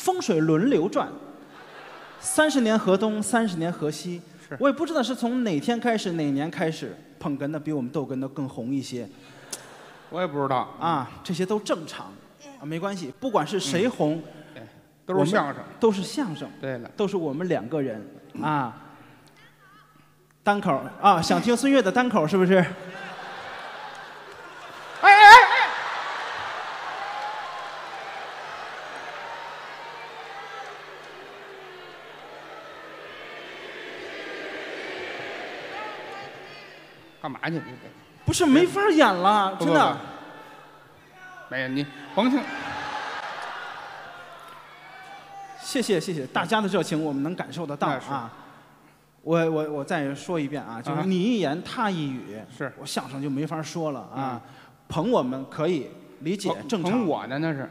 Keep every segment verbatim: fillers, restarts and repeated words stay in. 风水轮流转，三十年河东，三十年河西。我也不知道是从哪天开始，哪年开始，捧哏的比我们逗哏的更红一些。我也不知道啊，这些都正常，啊，没关系，不管是谁红。嗯 都是相声，都是相声，对了，都是我们两个人啊，单口啊，想听孙越的单口是不是？哎哎哎！干嘛去？不是没法演了，真的。没有你甭听。 谢谢谢谢大家的热情，我们能感受得到啊！我我我再说一遍啊，就是你一言他一语，是我相声就没法说了啊。捧我们可以理解，正常。捧我呢那是，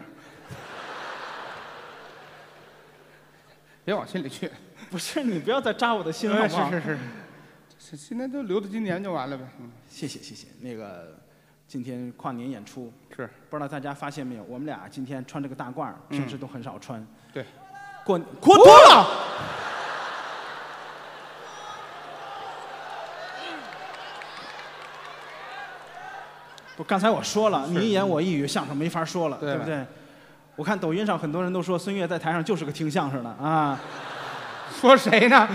别往心里去。不是你不要再扎我的心了，好吗？是是是，现在都留到今年就完了呗。谢谢谢谢，那个今天跨年演出是不知道大家发现没有，我们俩今天穿这个大褂，平时都很少穿。对。 过过多了，不，刚才我说了，你一言我一语，相声没法说了，对不对？我看抖音上很多人都说孙越在台上就是个听相声的啊，说谁呢？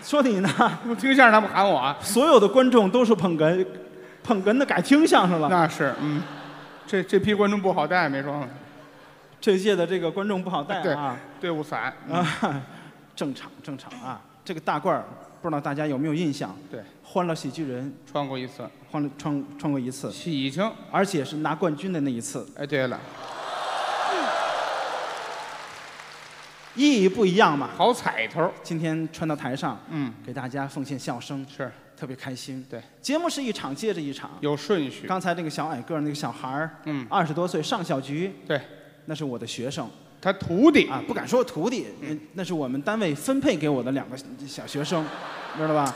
说你呢？不听相声他们喊我啊！所有的观众都是捧哏，捧哏的改听相声了。那是，嗯，这这批观众不好带，没说。 这届的这个观众不好带啊，队伍散啊，正常正常啊。这个大褂儿不知道大家有没有印象？对，欢乐喜剧人穿过一次，欢乐穿穿过一次，喜庆，而且是拿冠军的那一次。哎，对了，意义不一样嘛，好彩头。今天穿到台上，嗯，给大家奉献笑声，是特别开心。对，节目是一场接着一场，有顺序。刚才那个小矮个儿那个小孩儿，嗯，二十多岁上小局，对。 那是我的学生，他徒弟啊，不敢说徒弟，嗯，那是我们单位分配给我的两个小学生，知道吧？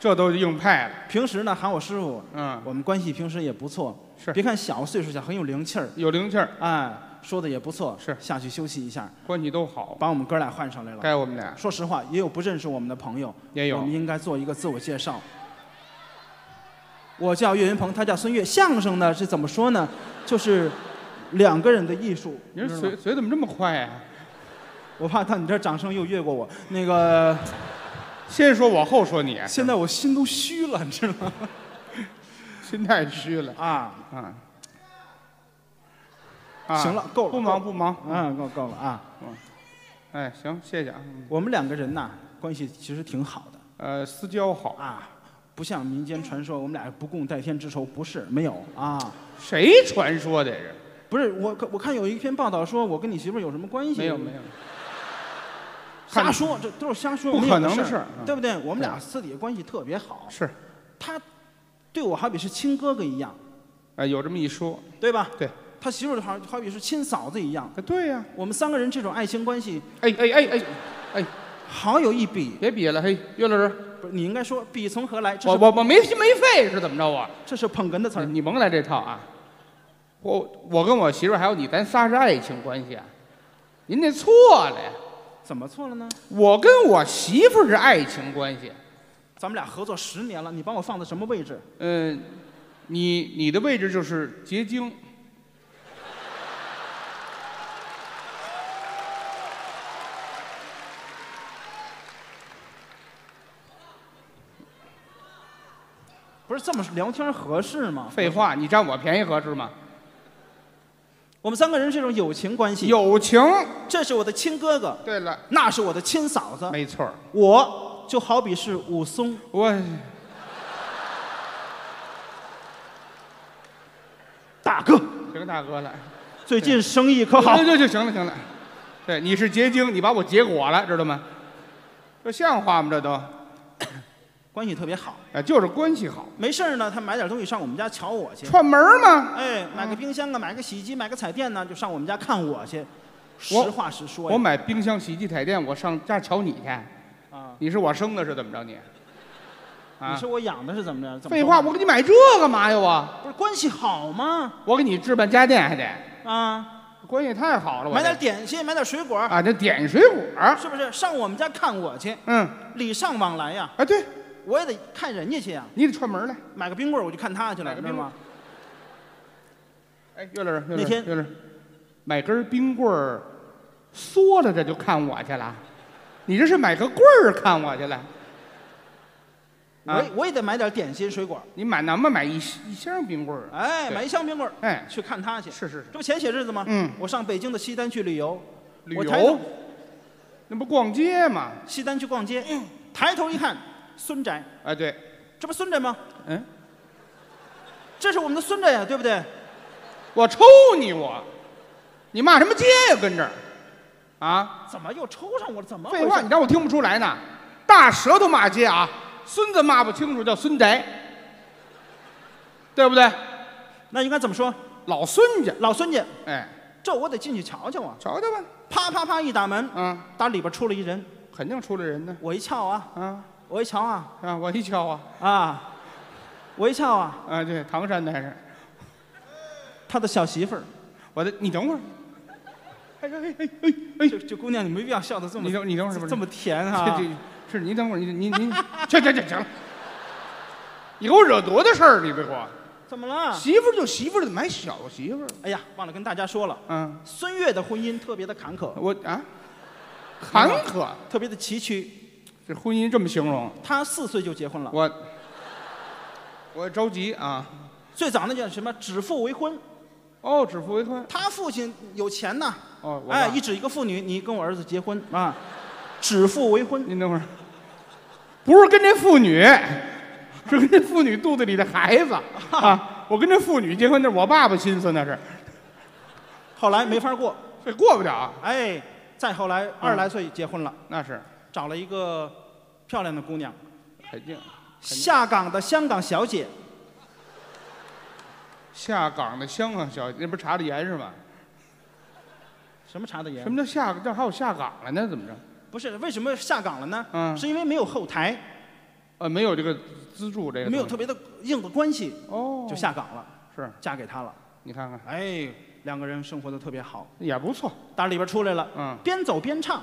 这都硬派了。平时呢喊我师傅，嗯，我们关系平时也不错。是，别看小岁数小，很有灵气儿。有灵气儿，哎，说的也不错。是，下去休息一下，关系都好，把我们哥俩换上来了。该我们俩。说实话，也有不认识我们的朋友，也有。我们应该做一个自我介绍。我叫岳云鹏，他叫孙越。相声呢是怎么说呢？就是。 两个人的艺术，你说嘴嘴怎么这么快啊？我怕到你这掌声又越过我。那个，先说我后说你。现在我心都虚了，你知道吗？心太虚了啊啊！行了，够了，不忙不忙，嗯，够够了啊。哎，行，谢谢啊。我们两个人呐，关系其实挺好的。呃，私交好啊，不像民间传说，我们俩不共戴天之仇，不是没有啊。谁传说的这？ 不是我，我看有一篇报道说，我跟你媳妇有什么关系？没有没有，瞎说，这都是瞎说，不可能的事，对不对？我们俩私底下关系特别好，是，他对我好比是亲哥哥一样，啊，有这么一说，对吧？对，他媳妇好好比是亲嫂子一样，对呀，我们三个人这种爱情关系，哎哎哎哎哎，好有一比，别比了，嘿，岳老师，不是你应该说比从何来？我我我没心没肺是怎么着啊？这是捧哏的词儿，你甭来这套啊。 我我跟我媳妇还有你，咱仨是爱情关系啊，您那错了呀？怎么错了呢？我跟我媳妇是爱情关系，咱们俩合作十年了，你把我放在什么位置？嗯，你你的位置就是结晶。不是这么聊天合适吗？废话，你占我便宜合适吗？ 我们三个人是一种友情关系，友情，这是我的亲哥哥，对了，那是我的亲嫂子，没错，我就好比是武松，我大哥，行大哥了，最近生意可好？对对对，行了行了，对，你是结晶，你把我结果了，知道吗？这像话吗？这都关系特别好，哎，就是关系好，没事呢，他买点东西上我们家瞧我去，串门嘛，哎，买个冰箱啊，买个洗衣机，买个彩电呢，就上我们家看我去。实话实说，我买冰箱、洗衣机、彩电，我上家瞧你去。啊，你是我生的，是怎么着你？你是我养的，是怎么着？废话，我给你买这干嘛呀？我不是关系好吗？我给你置办家电还得啊，关系太好了。买点点心，买点水果啊，这点水果是不是？上我们家看我去，嗯，礼尚往来呀。啊，对，我也得看人家去呀，你得串门来。买个冰棍，我就看他去了，知道吗？哎，岳老师，那天岳老师买根冰棍，缩了着就看我去了，你这是买个棍儿看我去了。 我我也得买点点心水果。你买那么买一一箱冰棍儿？哎，买一箱冰棍儿，哎，去看他去。是是是，这不前些日子吗？嗯，我上北京的西单去旅游。旅游？那不逛街吗？西单去逛街，抬头一看，孙宅。哎，对，这不孙宅吗？嗯，这是我们的孙宅呀，对不对？我抽你我，你骂什么街呀？跟这儿，啊？怎么又抽上我了？怎么？废话，你让我听不出来呢？大舌头骂街啊！ 孙子骂不清楚叫孙宅，对不对？那应该怎么说？老孙家，老孙家。哎，这我得进去瞧瞧啊！瞧瞧吧。啪啪啪一打门，嗯，打里边出了一人，肯定出了人呢。我一瞧啊，啊，我一瞧啊，啊，我一瞧啊，啊，我一瞧啊，啊，对，唐山的还是他的小媳妇儿。我的，你等会儿。哎哎哎哎哎！这这姑娘，你没必要笑得这么，你等你等会儿，这么甜啊。 是你等会儿，你你你，行行行行了，你给我惹多大事儿？你别给我怎么了？媳妇儿就媳妇儿，怎么还小媳妇儿？哎呀，忘了跟大家说了，嗯，孙越的婚姻特别的坎坷，我啊，坎坷，特别的崎岖。这婚姻这么形容？他四岁就结婚了，我我着急啊。最早那叫什么？指腹为婚。哦，指腹为婚。他父亲有钱呐，哦，哎，一指一个妇女，你跟我儿子结婚啊。 指腹为婚，您等会儿，不是跟这妇女，是跟这妇女肚子里的孩子啊！我跟这妇女结婚，那是我爸爸心思那是。后来没法过，这过不了。哎，再后来二十来岁结婚了，那是找了一个漂亮的姑娘，肯定下岗的香港小姐。下岗的香港小姐，那不是查的严是吧？什么查的严？什么叫下？这还有下岗了呢？怎么着？ 不是为什么下岗了呢？嗯，是因为没有后台，呃，没有这个资助，这个没有特别的硬的关系，哦，就下岗了，是嫁给他了。你看看，哎，两个人生活的特别好，也不错。打里边出来了，嗯，边走边唱。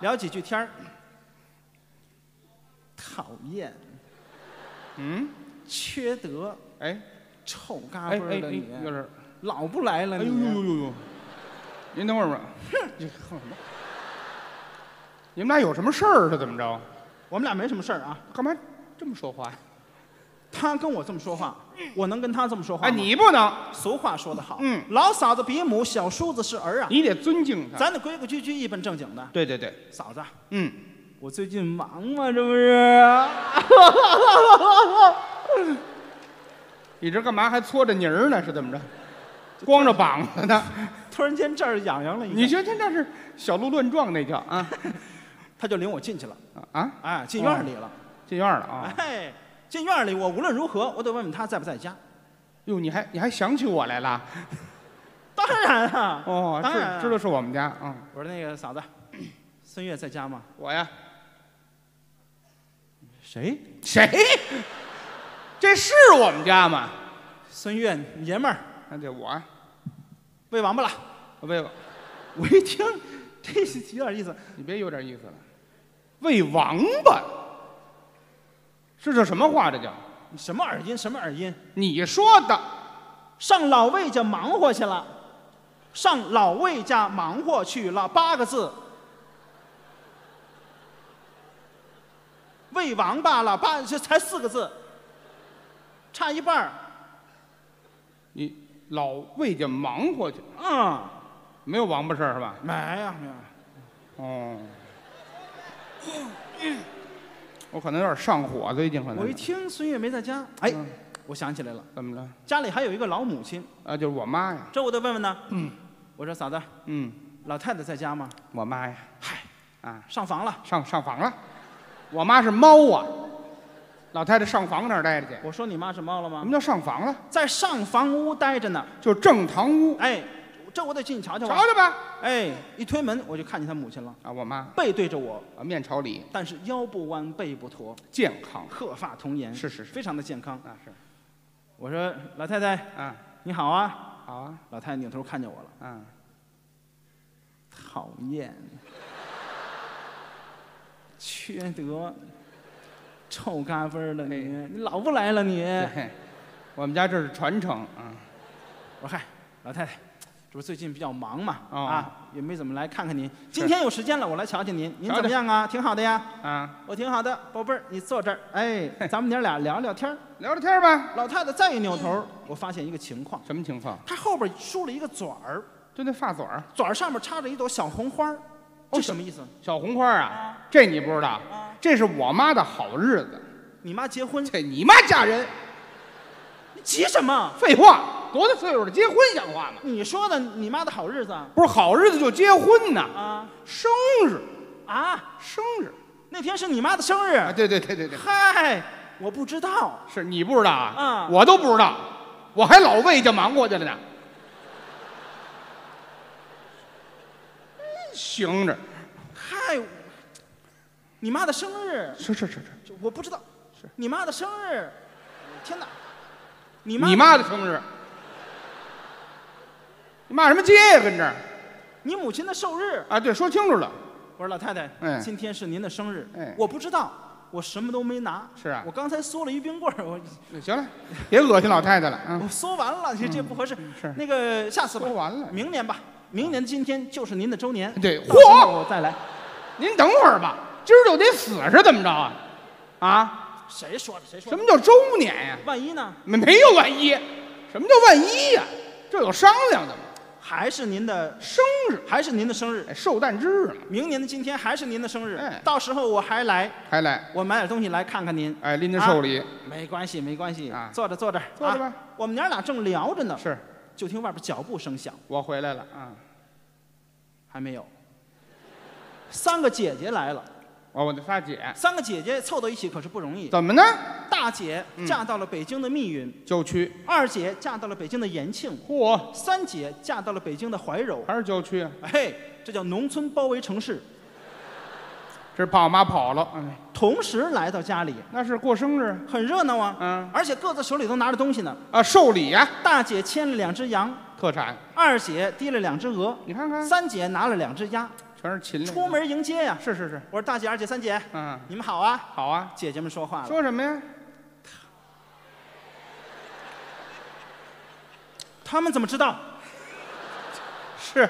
聊几句天儿。讨厌，嗯，缺德，哎，臭嘎巴的你，老不来了你。哎呦呦呦呦！您等会儿吧，你横什么？ 你们俩有什么事儿是怎么着？我们俩没什么事儿啊，干嘛这么说话呀？他跟我这么说话，我能跟他这么说话吗？哎，你不能。俗话说得好，嗯，老嫂子比母，小叔子是儿啊。你得尊敬他，咱得规规矩矩、一本正经的。对对对，嫂子，嗯，我最近忙嘛，这不是？你这干嘛还搓着泥儿呢？是怎么着？光着膀子呢？突然间这儿痒痒了一下。你说这这是小鹿乱撞那叫啊？他就领我进去了啊！哎，进院里了，进院了啊！哎，进院里，我无论如何，我得问问他在不在家。哟，你还你还想起我来了？当然啊！哦，当然知道是我们家啊。我说那个嫂子，孙越在家吗？我呀。谁谁？这是我们家吗？孙越爷们儿。那得我。喂王八了。我喂王。我一听，这是有点意思。你别有点意思了。 喂王八，这叫什么话？这叫什么耳音？什么耳音？你说的，上老魏家忙活去了，上老魏家忙活去了八个字。喂王八了八，这才四个字，差一半儿。你老魏家忙活去，嗯，没有王八事儿是吧？没呀，没有。哦。 我可能有点上火，最近可能。我一听孙越没在家，哎，我想起来了，怎么了？家里还有一个老母亲啊，就是我妈呀。这我得问问呢。嗯，我说嫂子，嗯，老太太在家吗？我妈呀，嗨，啊，上房了，上上房了。我妈是猫啊，老太太上房那儿待着去。我说你妈是猫了吗？什么叫上房了？在上房屋待着呢，就正堂屋。哎，这我得进去瞧瞧吧。瞧瞧吧。哎，一推门我就看见她母亲了啊，我妈背对着我，啊，面朝里，但是腰不弯，背不驼，健康，鹤发童颜，是是是，非常的健康啊是。我说老太太，啊，你好啊。 好啊！老太太扭头看见我了，嗯，讨厌，缺德，臭嘎嘣的你，你老不来了你。我们家这是传承啊。我说嗨，老太太，这不最近比较忙嘛，啊，也没怎么来看看您。今天有时间了，我来瞧瞧您，您怎么样啊？挺好的呀。啊，我挺好的，宝贝儿，你坐这儿，哎，咱们娘俩聊聊天儿，聊聊天儿吧。老太太再一扭头。 我发现一个情况，什么情况？它后边梳了一个卷儿，就那发卷儿，卷儿上面插着一朵小红花儿，这什么意思？小红花啊，这你不知道，这是我妈的好日子。你妈结婚？这你妈嫁人？你急什么？废话，多大岁数了结婚像话吗？你说的你妈的好日子，不是好日子就结婚呢？啊，生日啊，生日那天是你妈的生日？对对对对对。嗨，我不知道，是你不知道啊？我都不知道。 我还老喂就忙过去了呢，行着。嗨，你妈的生日？是是是是，我不知道。是你妈的生日？天哪！你妈你妈的生日？你骂什么街呀？跟这儿？你母亲的寿日？啊，对，说清楚了。我说老太太，哎，今天是您的生日，哎，我不知道。 我什么都没拿，是啊，我刚才缩了一冰棍儿，我行了，别恶心老太太了啊！我缩完了，这这不合适。是那个下次吧，缩完了，明年吧，明年今天就是您的周年。对，嚯，再来，您等会儿吧，今儿就得死是怎么着啊？啊？谁说的？谁说的？什么叫周年呀？万一呢？没没有万一，什么叫万一呀？这有商量的吗？还是您的生日，还是您的生日，寿诞之日嘛。明年的今天还是您的生日，到时候我还来，还来，我买点东西来看看您。哎，拎着寿礼，没关系，没关系啊，坐着坐着坐着吧。我们娘俩正聊着呢，是，就听外边脚步声响。我回来了啊，还没有。三个姐姐来了。哦，我的仨姐。三个姐姐凑到一起可是不容易。怎么呢？大姐嫁到了北京的密云郊区，二姐嫁到了北京的延庆，嚯！三姐嫁到了北京的怀柔，还是郊区啊？嘿，这叫农村包围城市。这爸妈跑了，同时来到家里，那是过生日，很热闹啊。嗯，而且各自手里都拿着东西呢。啊，寿礼呀！大姐牵了两只羊，特产；二姐提了两只鹅，你看看；三姐拿了两只鸭。 出门迎接呀！是是是，我说大姐、二姐、三姐，嗯，你们好啊，好啊！姐姐们说话了，说什么呀？他们怎么知道？是，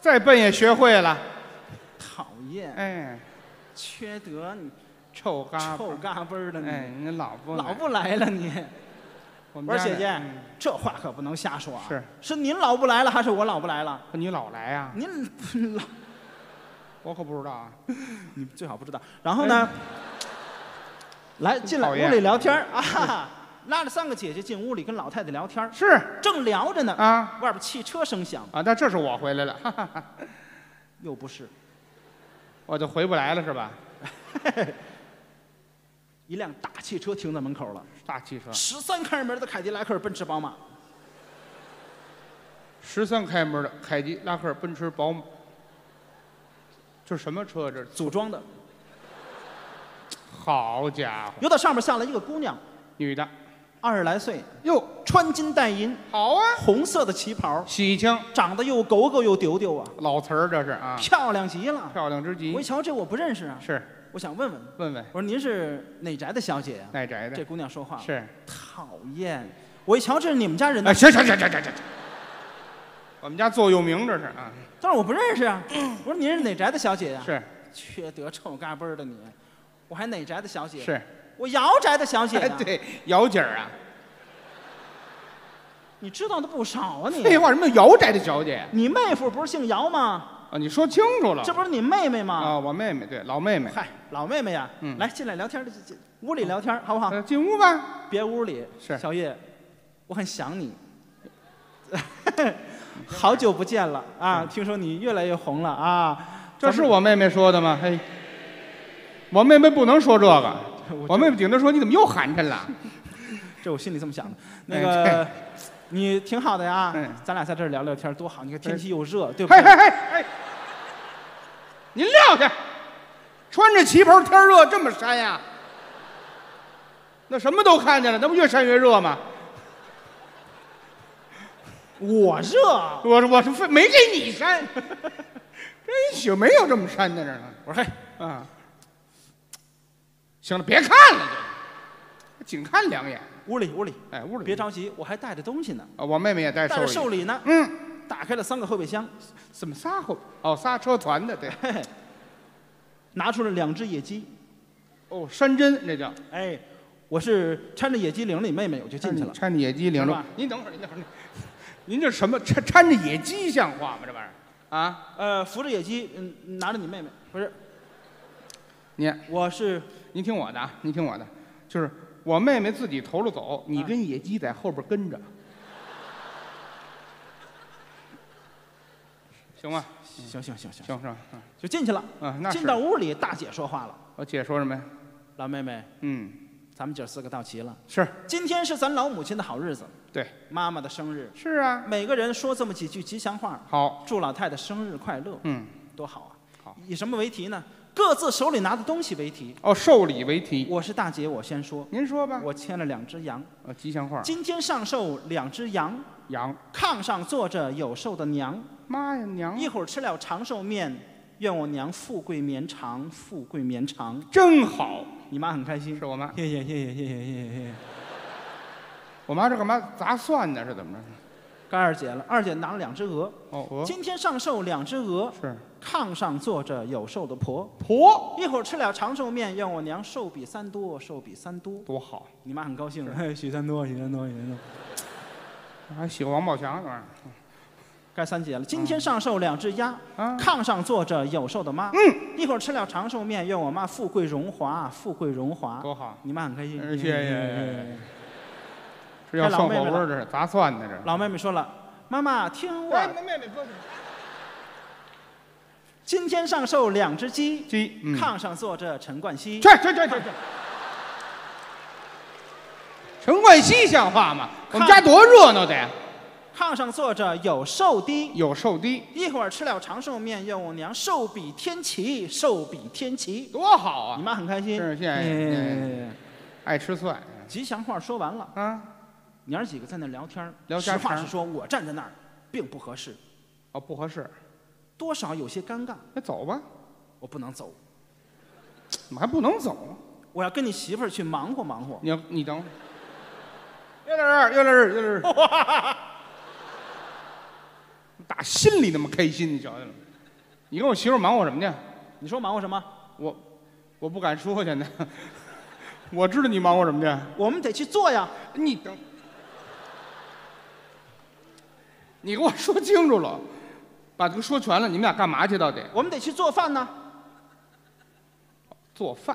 再笨也学会了。讨厌！哎，缺德你！臭嘎臭嘎嘣的你！哎，你老不老不来了你！我说姐姐，这话可不能瞎说啊！是是，您老不来了还是我老不来了？你老来啊？您老。 我可不知道啊，你最好不知道。然后呢，来进来屋里聊天啊，拉着三个姐姐进屋里跟老太太聊天是，正聊着呢啊，外边汽车声响啊，那这是我回来了，哈哈哈，又不是，我就回不来了是吧？一辆大汽车停在门口了，大汽车，十三开门的凯迪拉克、奔驰、宝马，十三开门的凯迪拉克、奔驰、宝马。 这什么车？这组装的。好家伙！又到上面下来一个姑娘，女的，二十来岁，又穿金戴银，好啊，红色的旗袍，喜庆，长得又狗狗又丢丢啊，老词儿这是啊，漂亮极了，漂亮之极。我一瞧这我不认识啊，是，我想问问问问，我说您是哪宅的小姐呀？哪宅的？这姑娘说话是讨厌，我一瞧这是你们家人。哎，行行行行行行。 我们家座右铭这是啊，但是我不认识啊。我说您是哪宅的小姐呀？是，缺德臭嘎嘣的你，我还哪宅的小姐？是，我姚宅的小姐。对，姚姐啊，你知道的不少啊你。废话，什么姚宅的小姐？你妹夫不是姓姚吗？啊，你说清楚了，这不是你妹妹吗？啊，我妹妹，对，老妹妹。嗨，老妹妹呀，嗯，来进来聊天，屋里聊天好不好？进屋吧，别屋里。是，小叶，我很想你。好久不见了啊！听说你越来越红了啊！这是我妹妹说的吗？嘿，我妹妹不能说这个，我妹妹顶多说你怎么又寒碜了。这我心里这么想的。那个，你挺好的呀，咱俩在这儿聊聊天多好！你看天气又热，对不对？嘿嘿嘿！您撂下，穿着旗袍天热这么扇呀？那什么都看见了，那不越扇越热吗？ 我热，我我是没给你扇，这一宿没有这么扇的人。我说嘿，啊，行了，别看了，仅看两眼。屋里屋里，哎，屋里，别着急，我还带着东西呢。啊，我妹妹也带，带着寿礼呢。嗯，打开了三个后备箱，怎么仨后？哦，仨车团的，对。拿出了两只野鸡，哦，山珍那叫。哎，我是搀着野鸡领着你妹妹，我就进去了。搀着野鸡领着，您等会儿，您等会儿。 您这什么搀搀着野鸡像话吗？这玩意儿啊，呃，扶着野鸡，嗯，拿着你妹妹，不是，你，我是，您听我的啊，您听我的，就是我妹妹自己头了走，你跟野鸡在后边跟着，啊、行吗？行行行行行行，嗯、就进去了。嗯、啊，那进到屋里，大姐说话了。我姐说什么呀？老妹妹，嗯，咱们姐四个到齐了。是，今天是咱老母亲的好日子。 对，妈妈的生日是啊，每个人说这么几句吉祥话。好，祝老太太生日快乐。嗯，多好啊！好，以什么为题呢？各自手里拿的东西为题。哦，寿礼为题。我是大姐，我先说。您说吧。我牵了两只羊。呃，吉祥话。今天上寿两只羊。羊。炕上坐着有寿的娘。妈呀，娘！一会儿吃了长寿面，愿我娘富贵绵长，富贵绵长。真好，你妈很开心。是我妈。谢谢谢谢谢谢谢谢。 我妈这干嘛砸蒜呢？是怎么着？该二姐了，二姐拿了两只鹅。哦，鹅。今天上寿两只鹅。是。炕上坐着有寿的婆。婆。一会儿吃了长寿面，愿我娘寿比三多，寿比三多。多好！你妈很高兴。哎，许三多，许三多，许三多。还喜欢王宝强这玩意儿。该三姐了，今天上寿两只鸭。啊。炕上坐着有寿的妈。嗯。一会儿吃了长寿面，愿我妈富贵荣华，富贵荣华。多好！你妈很开心。谢谢。 是要涮火锅这是砸蒜呢这。老妹妹说了，妈妈听我。哎，妹妹不。今天上寿两只鸡。鸡。炕上坐着陈冠希。去去去去去。陈冠希像话吗？我们家多热闹的呀。炕上坐着有寿的。有寿的。一会儿吃了长寿面，愿我娘寿比天齐，寿比天齐。多好啊！你妈很开心。是，谢谢。爱吃蒜。吉祥话说完了。啊。 娘儿几个在那聊天，聊实话实说，我站在那儿并不合适，哦，不合适，多少有些尴尬。那走吧，我不能走，怎么还不能走？我要跟你媳妇儿去忙活忙活。你要你等，岳老师，岳老师，岳老师，打心里那么开心，你瞧见了吗？你跟我媳妇儿忙活什么去？你说忙活什么？我我不敢说现在，我知道你忙活什么去。我们得去做呀。你等。 你给我说清楚了，把这个说全了。你们俩干嘛去？到底？我们得去做饭呢。做饭，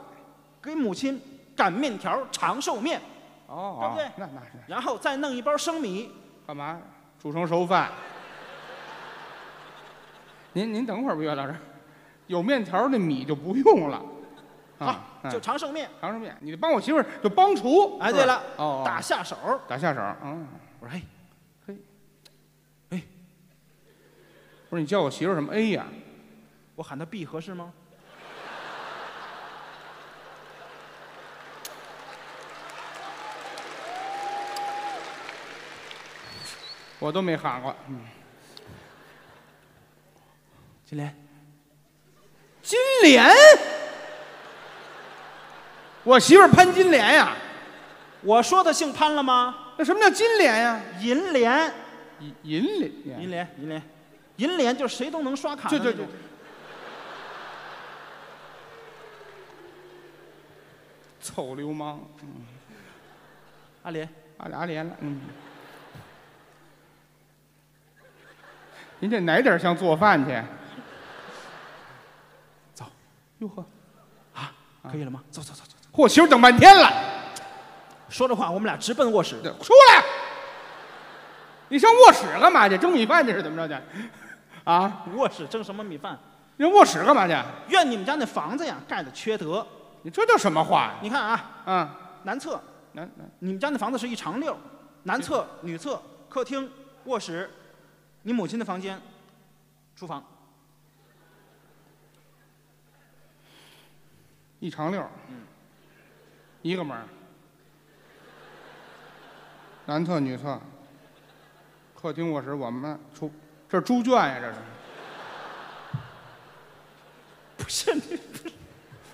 给母亲擀面条、长寿面。哦，对不对？那那是。然后再弄一包生米。干嘛？煮成熟饭。您您等会儿吧，岳老师。有面条的米就不用了。好，就长寿面。长寿面，你帮我媳妇儿就帮厨。哎，对了，哦，打下手。打下手。嗯，我说嘿。 不是你叫我媳妇什么 A 呀？我喊她 B 合适吗？我都没喊过。嗯。金莲，金莲，我媳妇潘金莲呀。我说她姓潘了吗？那什么叫金莲呀？银莲。银银莲。银莲，银莲。 银联就是谁都能刷卡的那种。对对对。臭流氓！嗯、阿莲，阿阿莲了，嗯。您这哪点像做饭去？走。哟呵，啊，可以了吗？走走走走。嚯，媳妇等半天了。说着话，我们俩直奔卧室。出来。你上卧室干嘛去？蒸米饭去是怎么着去？啊，卧室蒸什么米饭？人卧室干嘛去？怨你们家那房子呀，盖的缺德。你这叫什么话呀？你看啊，嗯，南侧南南，你们家那房子是一长溜，南侧、女厕、客厅、卧室，你母亲的房间，厨房。 一长溜，嗯，一个门男厕、女厕、客厅、卧室，我们出这猪圈呀、啊，这是。不是你，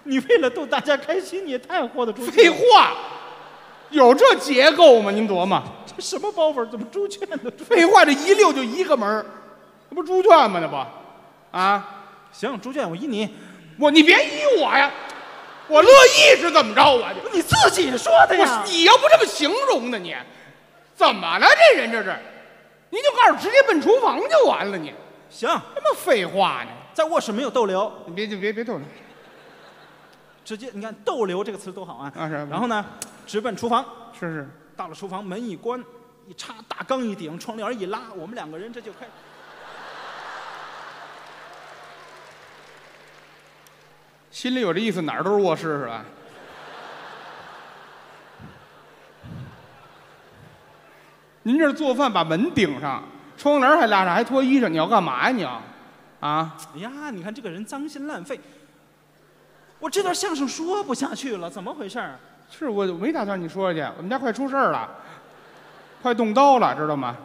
你为了逗大家开心，你也太豁得出去。废话，有这结构吗？您琢磨，这什么包袱？怎么猪圈呢？废话，这一溜就一个门那不猪圈吗？那不，啊，行，猪圈我依你，我你别依我呀。 我乐意是怎么着啊？你自己说的呀！你要不这么形容呢，你怎么了？这人这是，您就告诉直接奔厨房就完了你。行，什么废话呢？在卧室没有逗留，你别别别逗留，直接你看逗留这个词多好啊！啊是。然后呢，直奔厨房。是是。到了厨房，门一关，一插大缸一顶，窗帘一拉，我们两个人这就开始。 心里有这意思，哪儿都是卧室是吧？您这做饭把门顶上，窗帘还拉上，还脱衣裳，你要干嘛呀、啊、你要？啊！哎呀，你看这个人脏心烂肺，我这段相声说不下去了，怎么回事？是我没打算你说去，我们家快出事儿了，快动刀了，知道吗？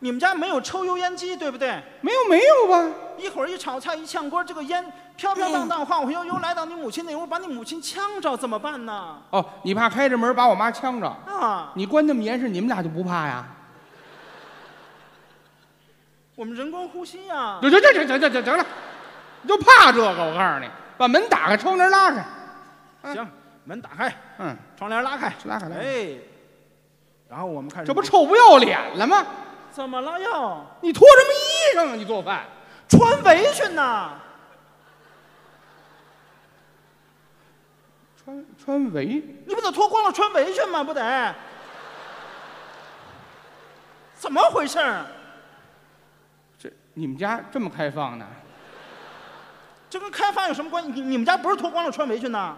你们家没有抽油烟机对不对？没有没有吧。 一会儿一炒菜一炝锅，这个烟飘飘荡荡、晃晃悠悠来到你母亲那屋，把你母亲呛着怎么办呢？哦，你怕开着门把我妈呛着啊？你关那么严实，你们俩就不怕呀？我们人工呼吸呀！行行行行行行行了，你就怕这个？我告诉你，把门打开，窗帘拉开。嗯、行，门打开，嗯，窗帘拉开，拉开，哎，然后我们看这不臭不要脸了吗？怎么了又？你脱什么衣裳啊？你做饭？ 穿围裙呐，穿穿围，你不得脱光了穿围裙吗？不得，怎么回事？这你们家这么开放呢？这跟开放有什么关系？你你们家不是脱光了穿围裙呐？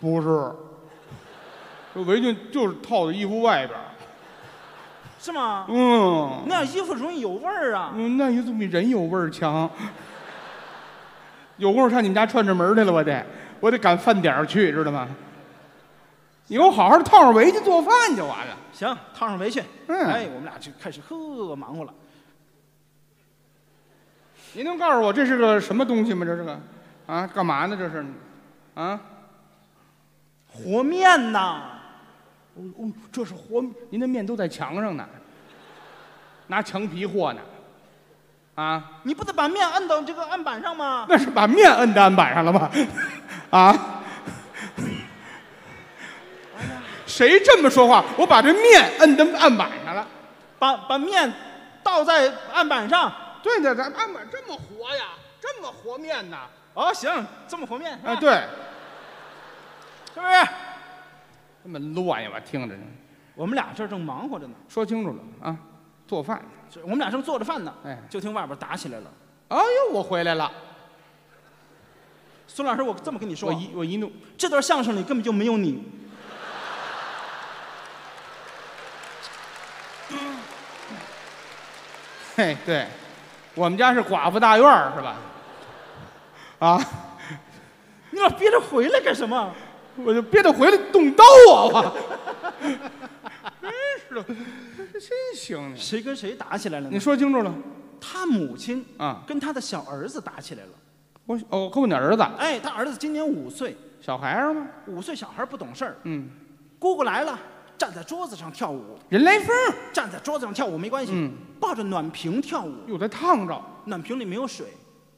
不是，这围裙就是套在衣服外边。 是吗？嗯，那衣服容易有味儿啊。嗯，那衣服比人有味儿强。有功夫上你们家串串门去了，我得，我得赶饭点儿去，知道吗？你给我好好套上围裙做饭就完了。行，套上围裙。嗯，哎，我们俩就开始呵忙活了。您能告诉我这是个什么东西吗？这是个啊，干嘛呢？这是啊，和面呐。 哦哦，这是和您的面都在墙上呢，拿墙皮和呢，啊！你不得把面摁到这个案板上吗？那是把面摁在案板上了吗？啊！哎呀，谁这么说话？我把这面摁在案板上了，把把面倒在案板上。对的，咱案板这么和呀，这么和面呢？哦，行，这么和面。哎，对，是不是？ 这么乱呀！我听着呢。我们俩这正忙活着呢。说清楚了啊，做饭。我们俩正做着饭呢。哎，就听外边打起来了。哎呦，我回来了。孙老师，我这么跟你说，我一我一怒，这段相声里根本就没有你。嘿，对，我们家是寡妇大院是吧？啊，你老憋着回来干什么？ 我就憋得回来动刀啊！真是的，真行呢。谁跟谁打起来了？你说清楚了。他母亲啊，跟他的小儿子打起来了。我哦，跟我那儿子。哎，他儿子今年五岁，小孩儿吗？五岁小孩不懂事儿。嗯。姑姑来了，站在桌子上跳舞。人来疯，站在桌子上跳舞没关系。嗯。抱着暖瓶跳舞。又在烫着。暖瓶里没有水。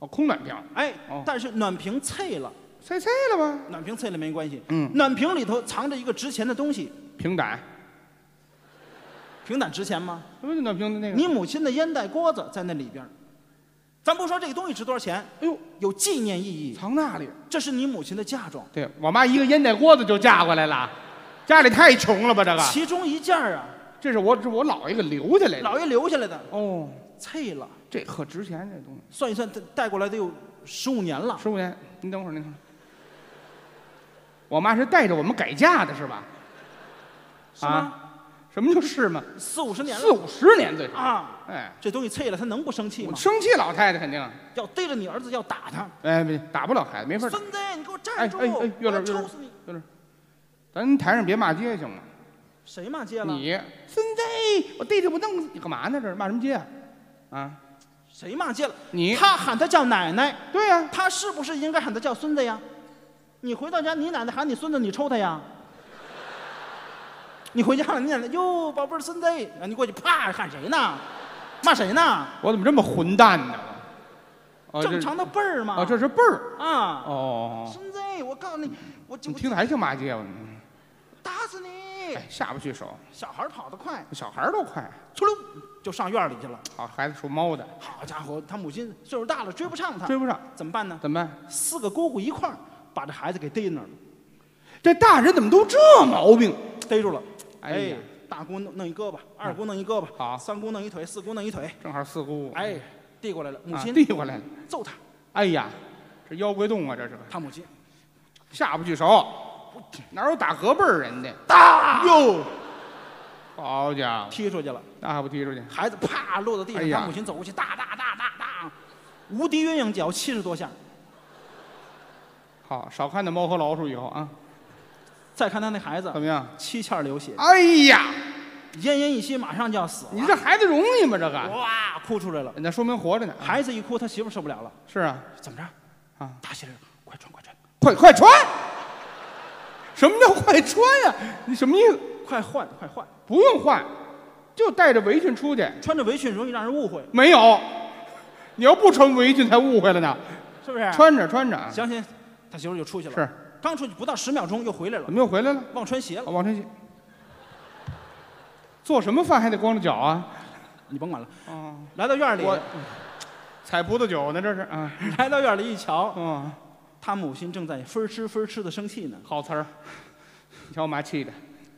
哦，空暖瓶。哎，但是暖瓶碎了。 碎碎了吧？暖瓶碎了没关系。嗯，暖瓶里头藏着一个值钱的东西。平胆。平胆值钱吗？什么暖瓶的那个？你母亲的烟袋锅子在那里边。咱不说这个东西值多少钱，哎呦，有纪念意义。藏那里。这是你母亲的嫁妆。对我妈一个烟袋锅子就嫁过来了，家里太穷了吧？这个。其中一件啊，这是我我姥爷给留下来的。姥爷留下来的。哦，脆了，这可值钱这东西。算一算，带带过来得有十五年了。十五年，您等会儿，您看。我妈是带着我们改嫁的，是吧？是啊。 什么就是嘛，四五十年了，四五十年最少啊！哎，这东西碎了，他能不生气吗？生气，老太太肯定要逮着你儿子，要打他。哎，没打不了孩子，没法。孙子，你给我站住！哎哎，月亮，抽死你！月亮，咱台上别骂街行吗？谁骂街了？你孙子，我逮着我弄你干嘛呢？这是骂什么街啊？啊？谁骂街了？你他喊他叫奶奶，对呀，他是不是应该喊他叫孙子呀？你回到家，你奶奶喊你孙子，你抽他呀？ 你回家了，你奶奶哟，宝贝儿孙子，啊，你过去啪喊谁呢？骂谁呢？我怎么这么混蛋呢？哦、正常的辈儿嘛。哦，这是辈儿啊。哦。孙子，我告诉你，我你听着还挺骂街吧？打死你！哎，下不去手。小孩跑得快，小孩都快，出溜就上院里去了。好、啊，孩子属猫的。好家伙，他母亲岁数大了，追不上他。追不上，怎么办呢？怎么办？四个姑姑一块儿把这孩子给逮那儿了。这大人怎么都这毛病？逮住了。 哎，大姑弄弄一胳膊，二姑弄一胳膊，好，三姑弄一腿，四姑弄一腿，正好四姑。哎，递过来了，母亲递过来了，揍他。哎呀，这妖怪洞啊，这是他母亲下不去手，哪有打隔辈儿人的？打哟，好家伙，踢出去了，那还不踢出去？孩子啪落到地上，他母亲走过去，哒哒哒哒哒，无敌鸳鸯脚七十多下。好，少看那猫和老鼠以后啊。 再看他那孩子怎么样？七窍流血。哎呀，奄奄一息，马上就要死了。你这孩子容易吗？这个哇，哭出来了。那说明活着呢。孩子一哭，他媳妇受不了了。是啊，怎么着？啊，大媳妇，快穿，快穿，快快穿！什么叫快穿呀？你什么意思？快换，快换！不用换，就带着围裙出去。穿着围裙容易让人误会。没有，你要不穿围裙才误会了呢，是不是？穿着穿着，相信他媳妇就出去了。是。 刚出去不到十秒钟，又回来了。怎么又回来了？忘穿鞋了。忘穿鞋。做什么饭还得光着脚啊？你甭管了。哦。来到院里，采葡萄酒呢，这是啊。来到院里一瞧，嗯，他母亲正在分吃分吃的生气呢。好词儿，你瞧我妈气的。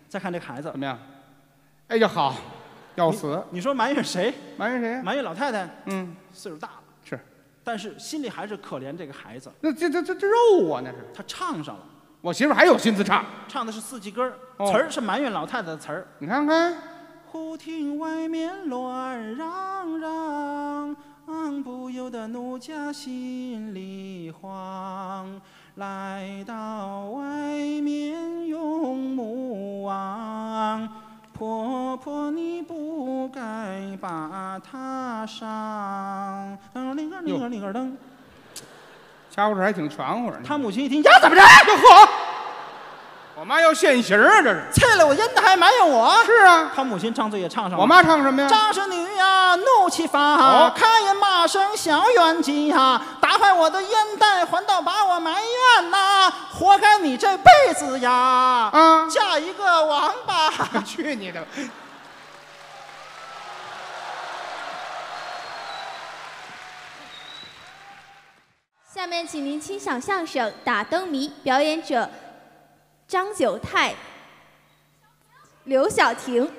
再看这孩子怎么样？哎呀，好，要死。你说埋怨谁？埋怨谁？埋怨老太太。嗯，岁数大了。 但是心里还是可怜这个孩子，那这这这这肉啊，那是他唱上了。我媳妇还有心思唱，唱的是四季歌，词儿是埋怨老太太的词儿。你看看，忽听外面乱嚷嚷，不由得奴家心里慌。来到外面用目望。 婆婆，你不该把她伤。嗯，铃儿铃儿铃儿噔。家伙事还挺全乎。他母亲一听，呀，怎么着？嚯！我妈要现形啊，这是！啐了我烟的还埋怨我。是啊。他母亲唱醉也唱上了。我妈唱什么呀？张氏女呀，怒气发，开眼骂声小冤家呀，打坏我的烟袋，还倒把我埋怨呐，活该你这辈子呀！啊，嫁一个王八！去你的！下面请您欣赏相声《打灯谜》，表演者。 张九泰、刘晓婷。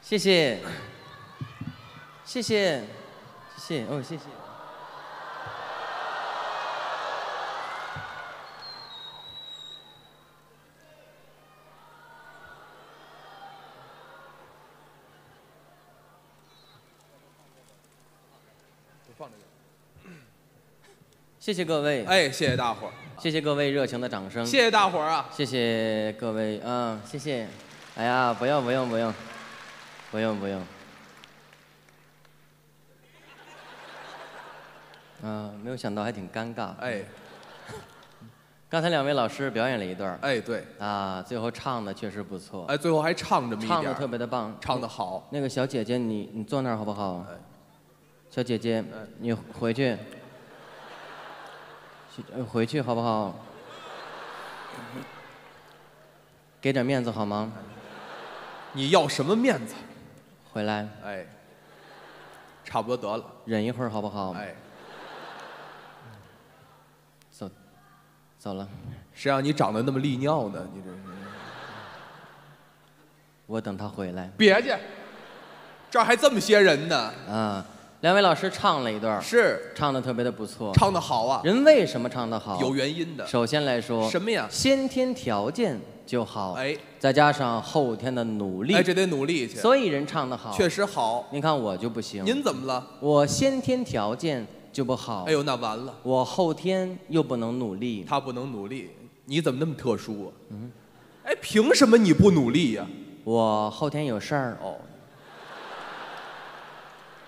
谢谢，谢谢，谢谢哦，谢谢。谢谢各位，哎，谢谢大伙儿，谢谢各位热情的掌声，谢谢大伙儿啊，谢谢各位，嗯，谢谢，哎呀，不用不用不用，不用不用，嗯，没有想到还挺尴尬，哎，刚才两位老师表演了一段，哎，对，啊，最后唱的确实不错，哎，最后还唱这么一点，唱的特别的棒，唱的好，那个小姐姐，你你坐那儿好不好？小姐姐，你回去。 回去好不好？给点面子好吗？你要什么面子？回来。哎，差不多得了。忍一会儿好不好？哎，怎么了？谁让你长得那么利尿呢？你这是。我等他回来。别去，这儿还这么些人呢。啊。 两位老师唱了一段，是唱的特别的不错，唱的好啊！人为什么唱的好？有原因的。首先来说，什么呀？先天条件就好，哎，再加上后天的努力，哎，这得努力去。所以人唱的好，确实好。您看我就不行，您怎么了？我先天条件就不好，哎呦，那完了。我后天又不能努力，他不能努力，你怎么那么特殊啊？嗯，哎，凭什么你不努力呀？我后天有事儿哦。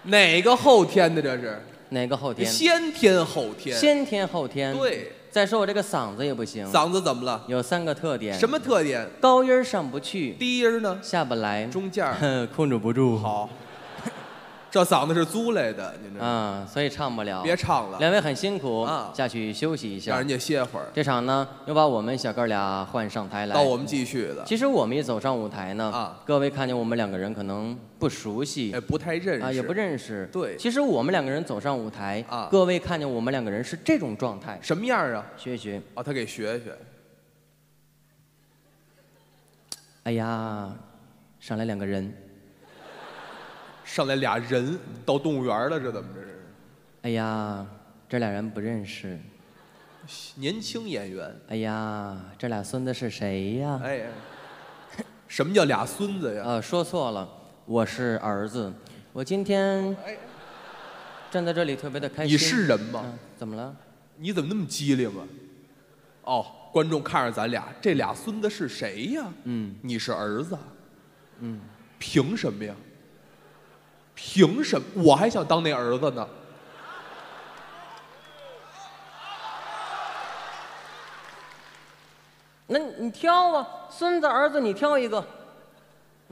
哪个后天的这是？哪个后天？先天后天。先天后天。对。再说我这个嗓子也不行。嗓子怎么了？有三个特点。什么特点？高音上不去。低音呢？下不来。中间。控制不住。好。这嗓子是租来的，您这。啊，所以唱不了。别唱了。两位很辛苦啊，下去休息一下，让人家歇会儿。这场呢，又把我们小哥俩换上台来。到我们继续了。其实我们一走上舞台呢，啊，各位看见我们两个人可能。 不熟悉，哎，不太认识啊，也不认识。对，其实我们两个人走上舞台啊，各位看见我们两个人是这种状态，什么样啊？学一学啊，他给学学。哎呀，上来两个人，上来俩人，到动物园了，这怎么这是？哎呀，这俩人不认识，年轻演员。哎呀，这俩孙子是谁呀？哎，什么叫俩孙子呀？啊，说错了。 我是儿子，我今天站在这里特别的开心。你是人吗？啊、怎么了？你怎么那么机灵啊？哦，观众看着咱俩，这俩孙子是谁呀？嗯，你是儿子。嗯，凭什么呀？凭什么？我还想当那儿子呢。那你挑啊，孙子儿子，你挑一个。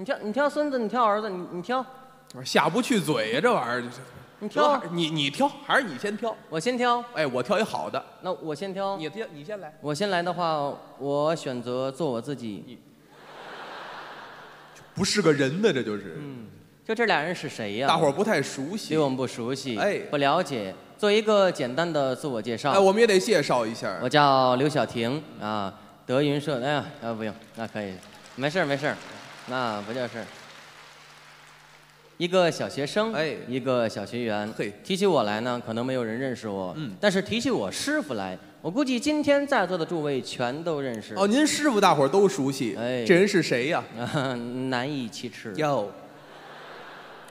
你挑，你挑孙子，你挑儿子，你你挑，我下不去嘴呀、啊，这玩意儿就是。你挑，你你挑，还是你先挑？我先挑。哎，我挑一好的。那我先挑。你挑，你先来。我先来的话，我选择做我自己。你不是个人呢，这就是。嗯，就这俩人是谁呀、啊？大伙儿不太熟悉。对我们不熟悉，哎，不了解。做一个简单的自我介绍。哎，我们也得介绍一下。我叫刘晓婷啊，德云社。哎呀，啊不用，那可以，没事没事。 那不就是一个小学生，哎，一个小学员。嘿，提起我来呢，可能没有人认识我，嗯，但是提起我师傅来，我估计今天在座的诸位全都认识。哦，您师傅大伙儿都熟悉，哎，这人是谁呀？啊，难以启齿。哟，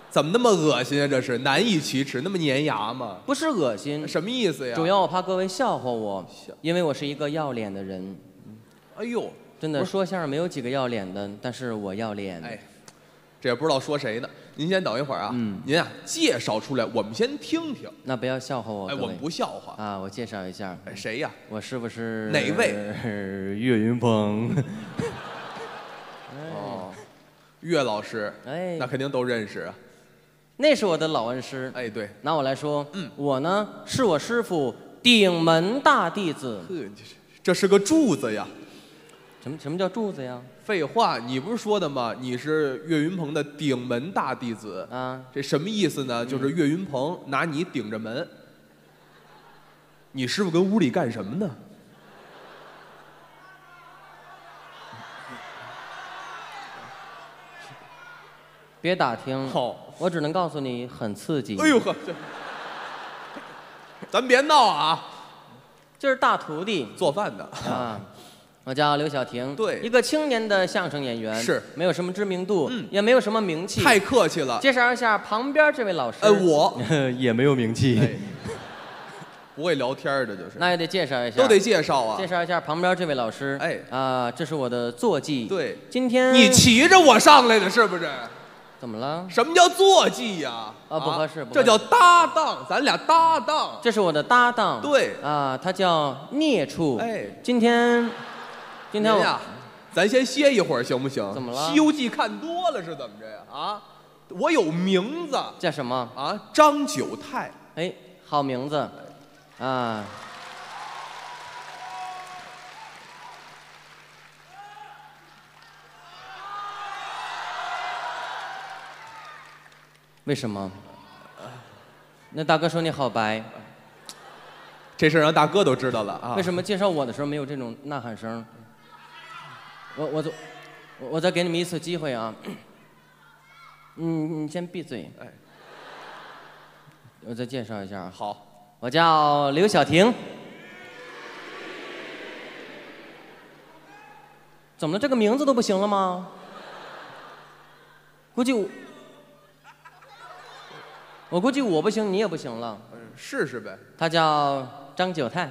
怎么那么恶心啊？这是难以启齿，那么粘牙吗？不是恶心，什么意思呀？主要我怕各位笑话我，因为我是一个要脸的人。哎呦。 真的说相声没有几个要脸的，但是我要脸。哎，这也不知道说谁呢。您先等一会儿啊，嗯、您啊介绍出来，我们先听听。那不要笑话我。哎，我们不笑话啊，我介绍一下。哎，谁呀？我师傅是哪位？岳云鹏。哦，岳老师，哎，那肯定都认识啊。那是我的老恩师。哎，对。拿我来说，嗯，我呢是我师傅顶门大弟子。这是个柱子呀。 什么什么叫柱子呀？废话，你不是说的吗？你是岳云鹏的顶门大弟子啊？这什么意思呢？就是岳云鹏拿你顶着门。你师傅跟屋里干什么呢？别打听，好，我只能告诉你，很刺激。哎呦呵，咱别闹啊！这是大徒弟做饭的啊。 我叫刘晓婷，对，一个青年的相声演员，是没有什么知名度，嗯，也没有什么名气。太客气了。介绍一下旁边这位老师，呃，我也没有名气，不会聊天的，就是。那也得介绍一下，都得介绍啊。介绍一下旁边这位老师，哎，啊，这是我的坐骑，对，今天你骑着我上来的是不是？怎么了？什么叫坐骑呀？啊，不合适，这叫搭档，咱俩搭档。这是我的搭档，对，啊，他叫聂处，哎，今天。 今天呀，咱先歇一会儿行不行？怎么了？《西游记》看多了是怎么着呀？啊，我有名字，叫什么？啊，张九泰。哎，好名字，啊。为什么？那大哥说你好白。这事儿让大哥都知道了啊！为什么介绍我的时候没有这种呐喊声？我我再我再给你们一次机会啊！嗯，你先闭嘴。哎，我再介绍一下。好，我叫刘晓婷。怎么了？这个名字都不行了吗？估计我，我估计我不行，你也不行了。试试呗。他叫张九泰。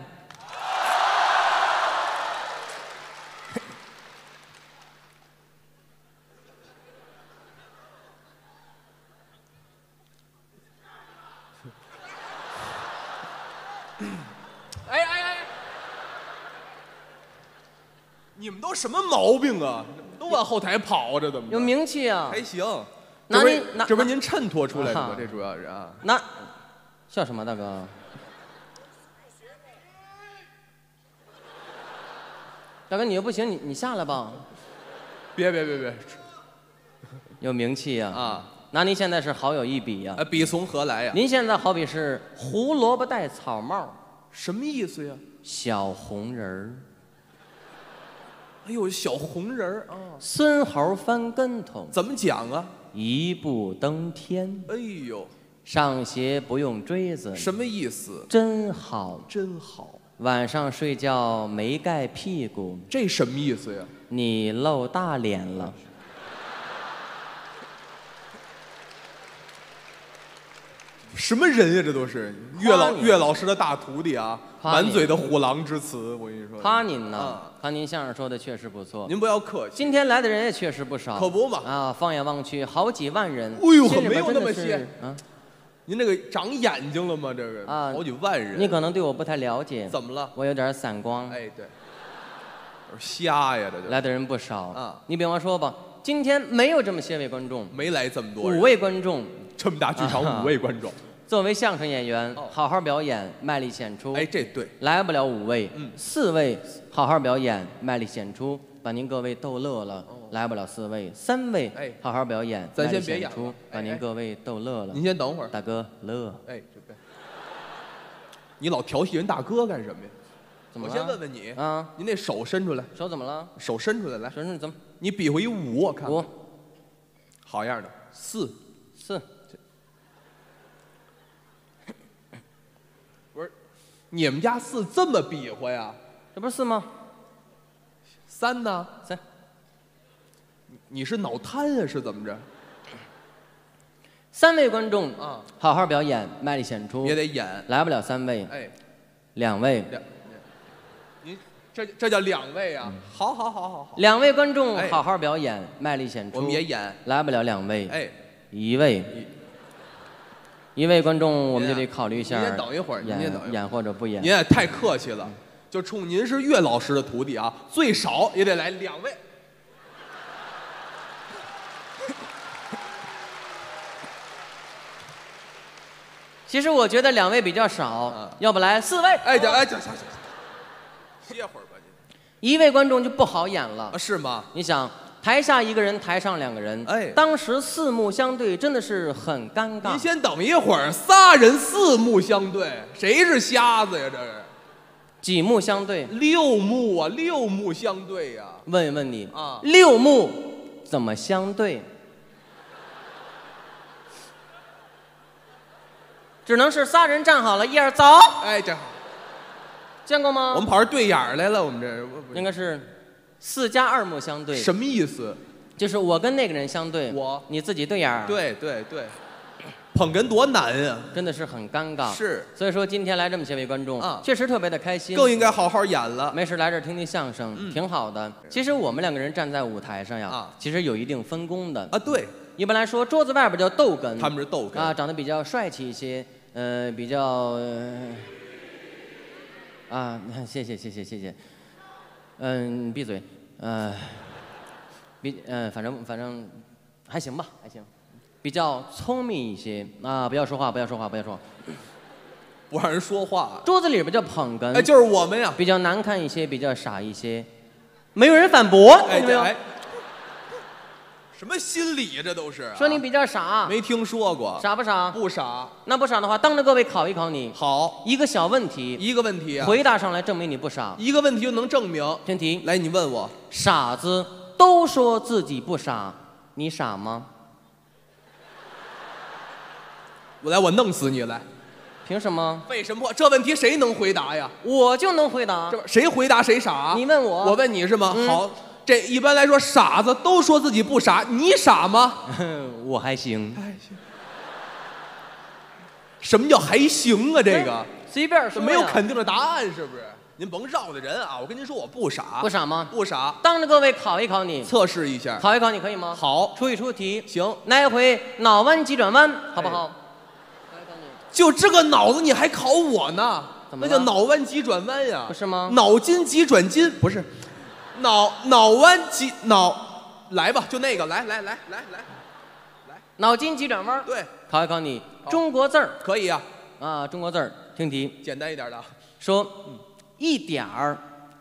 哎哎哎！你们都什么毛病啊？都往后台跑，这怎么？有名气啊！还行。那您这不是您衬托出来的吗？这主要是啊。那。 笑什么，大哥？大哥，你又不行，你你下来吧。别别别别！有名气呀！啊，拿您现在是好友一比呀！啊，比从何来呀？您现在好比是胡萝卜戴草帽，什么意思呀？小红人儿。哎呦，小红人儿啊！孙猴翻跟头，怎么讲啊？一步登天。哎呦！ 上学不用锥子，什么意思？真好，真好。晚上睡觉没盖屁股，这什么意思呀？你露大脸了。什么人呀？这都是岳老岳老师的大徒弟啊，满嘴的虎狼之词。我跟你说，夸您呢，夸您相声说的确实不错。您不要客气。今天来的人也确实不少，可不嘛。啊，放眼望去，好几万人。哎呦，没有那么些啊。 您这个长眼睛了吗？这个啊，好几万人。你可能对我不太了解。怎么了？我有点散光。哎，对，瞎呀，这就来的人不少啊。你比方说吧，今天没有这么些位观众，没来这么多人，五位观众，这么大剧场五位观众。作为相声演员，好好表演，卖力显出。哎，这对，来不了五位，嗯，四位好好表演，卖力显出，把您各位逗乐了。 来不了四位，三位，哎，好好表演，咱先别演出，把您各位逗乐了。您先等会儿，大哥乐。哎，这边，你老调戏人大哥干什么呀？怎么了？我先问问你啊，您那手伸出来。手怎么了？手伸出来，来。手伸怎么？你比划一五，我看。五，好样的，四，四。不是，你们家四这么比划呀？这不是四吗？三呢？三。 你是脑瘫啊？是怎么着？三位观众啊，好好表演，卖力显出。也得演，来不了三位，哎，两位。您这这叫两位啊？好好好好好。两位观众好好表演，卖力显出。我们也演，来不了两位，哎，一位。一位观众我们就得考虑一下，您先等一会儿，您先等一会儿，演或者不演。您也太客气了，就冲您是岳老师的徒弟啊，最少也得来两位。 其实我觉得两位比较少，要不来四位。哎，行，哎，行行行，歇会儿吧你。一位观众就不好演了，是吗？你想，台下一个人，台上两个人，哎，当时四目相对，真的是很尴尬。您先等一会儿，仨人四目相对，谁是瞎子呀？这是几目相对？六目啊，六目相对呀。问一问你啊，六目怎么相对？ 只能是仨人站好了，一二走。哎，站好。见过吗？我们跑这对眼来了，我们这应该是四加二目相对。什么意思？就是我跟那个人相对，我你自己对眼。对对对，捧哏多难啊！真的是很尴尬。是。所以说今天来这么些位观众，啊，确实特别的开心。更应该好好演了。没事来这儿听听相声，挺好的。其实我们两个人站在舞台上呀，其实有一定分工的。啊，对。一般来说，桌子外边叫逗哏，他们是逗哏啊，长得比较帅气一些。 呃，比较、呃、啊，谢谢谢谢谢谢，嗯、呃，闭嘴，呃，比呃，反正反正还行吧，还行，比较聪明一些啊，不要说话，不要说话，不要说话，不让人说话。桌子里边叫捧哏，哎，就是我们呀，比较难看一些，比较傻一些，没有人反驳，哎，没有。哎什么心理呀、啊？这都是、啊、说你比较傻，没听说过，傻不傻？不傻。那不傻的话，当着各位考一考你。好，一个小问题，一个问题、啊，回答上来证明你不傻。一个问题就能证明。真题，来，你问我，傻子都说自己不傻，你傻吗？我来，我弄死你来！凭什么？为什么？这问题谁能回答呀？我就能回答。这谁回答谁傻？你问我，我问你是吗？嗯、好。 这一般来说，傻子都说自己不傻，你傻吗？我还行。还行。什么叫还行啊？这个随便说，没有肯定的答案，是不是？您甭绕着人啊！我跟您说，我不傻。不傻吗？不傻。当着各位考一考你，测试一下。考一考你可以吗？好，出一出题。行，来一回脑弯急转弯，好不好？考一考你。就这个脑子，你还考我呢？怎么？那叫脑弯急转弯呀？不是吗？脑筋急转筋不是。 脑脑弯急脑，来吧，就那个，来来来来来来，脑筋急转弯。对，考一考你中国字儿可以啊啊，中国字儿，听题，简单一点的，说一点儿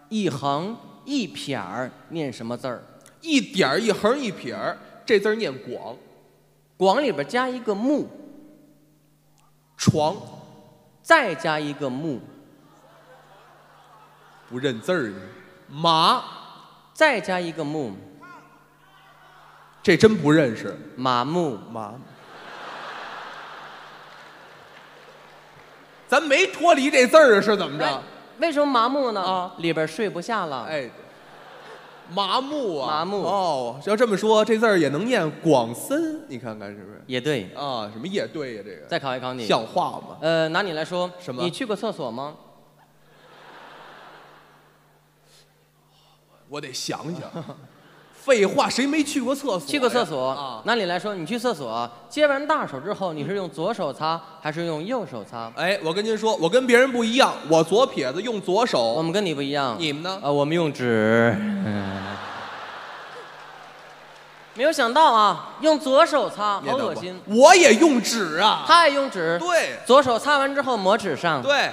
一横一撇儿念什么字儿？一点儿一横一撇儿，这字儿念广，广里边加一个木，床，再加一个木，不认字儿呢，马。 再加一个木，这真不认识。麻木麻，咱没脱离这字儿是怎么着？为什么麻木呢？啊，里边睡不下了。哎，麻木啊，麻木。哦，要这么说，这字儿也能念广森，你看看是不是？也对啊，什么也对呀？这个再考一考你，像话吗？呃，拿你来说，什么？你去过厕所吗？ 我得想想，废话，谁没去过厕所？去过厕所啊？那你来说，你去厕所接完大手之后，你是用左手擦还是用右手擦？哎，我跟您说，我跟别人不一样，我左撇子用左手。我们跟你不一样，你们呢？啊，我们用纸。没有想到啊，用左手擦，好恶心。我也用纸啊。他也用纸。对。左手擦完之后抹纸上。对。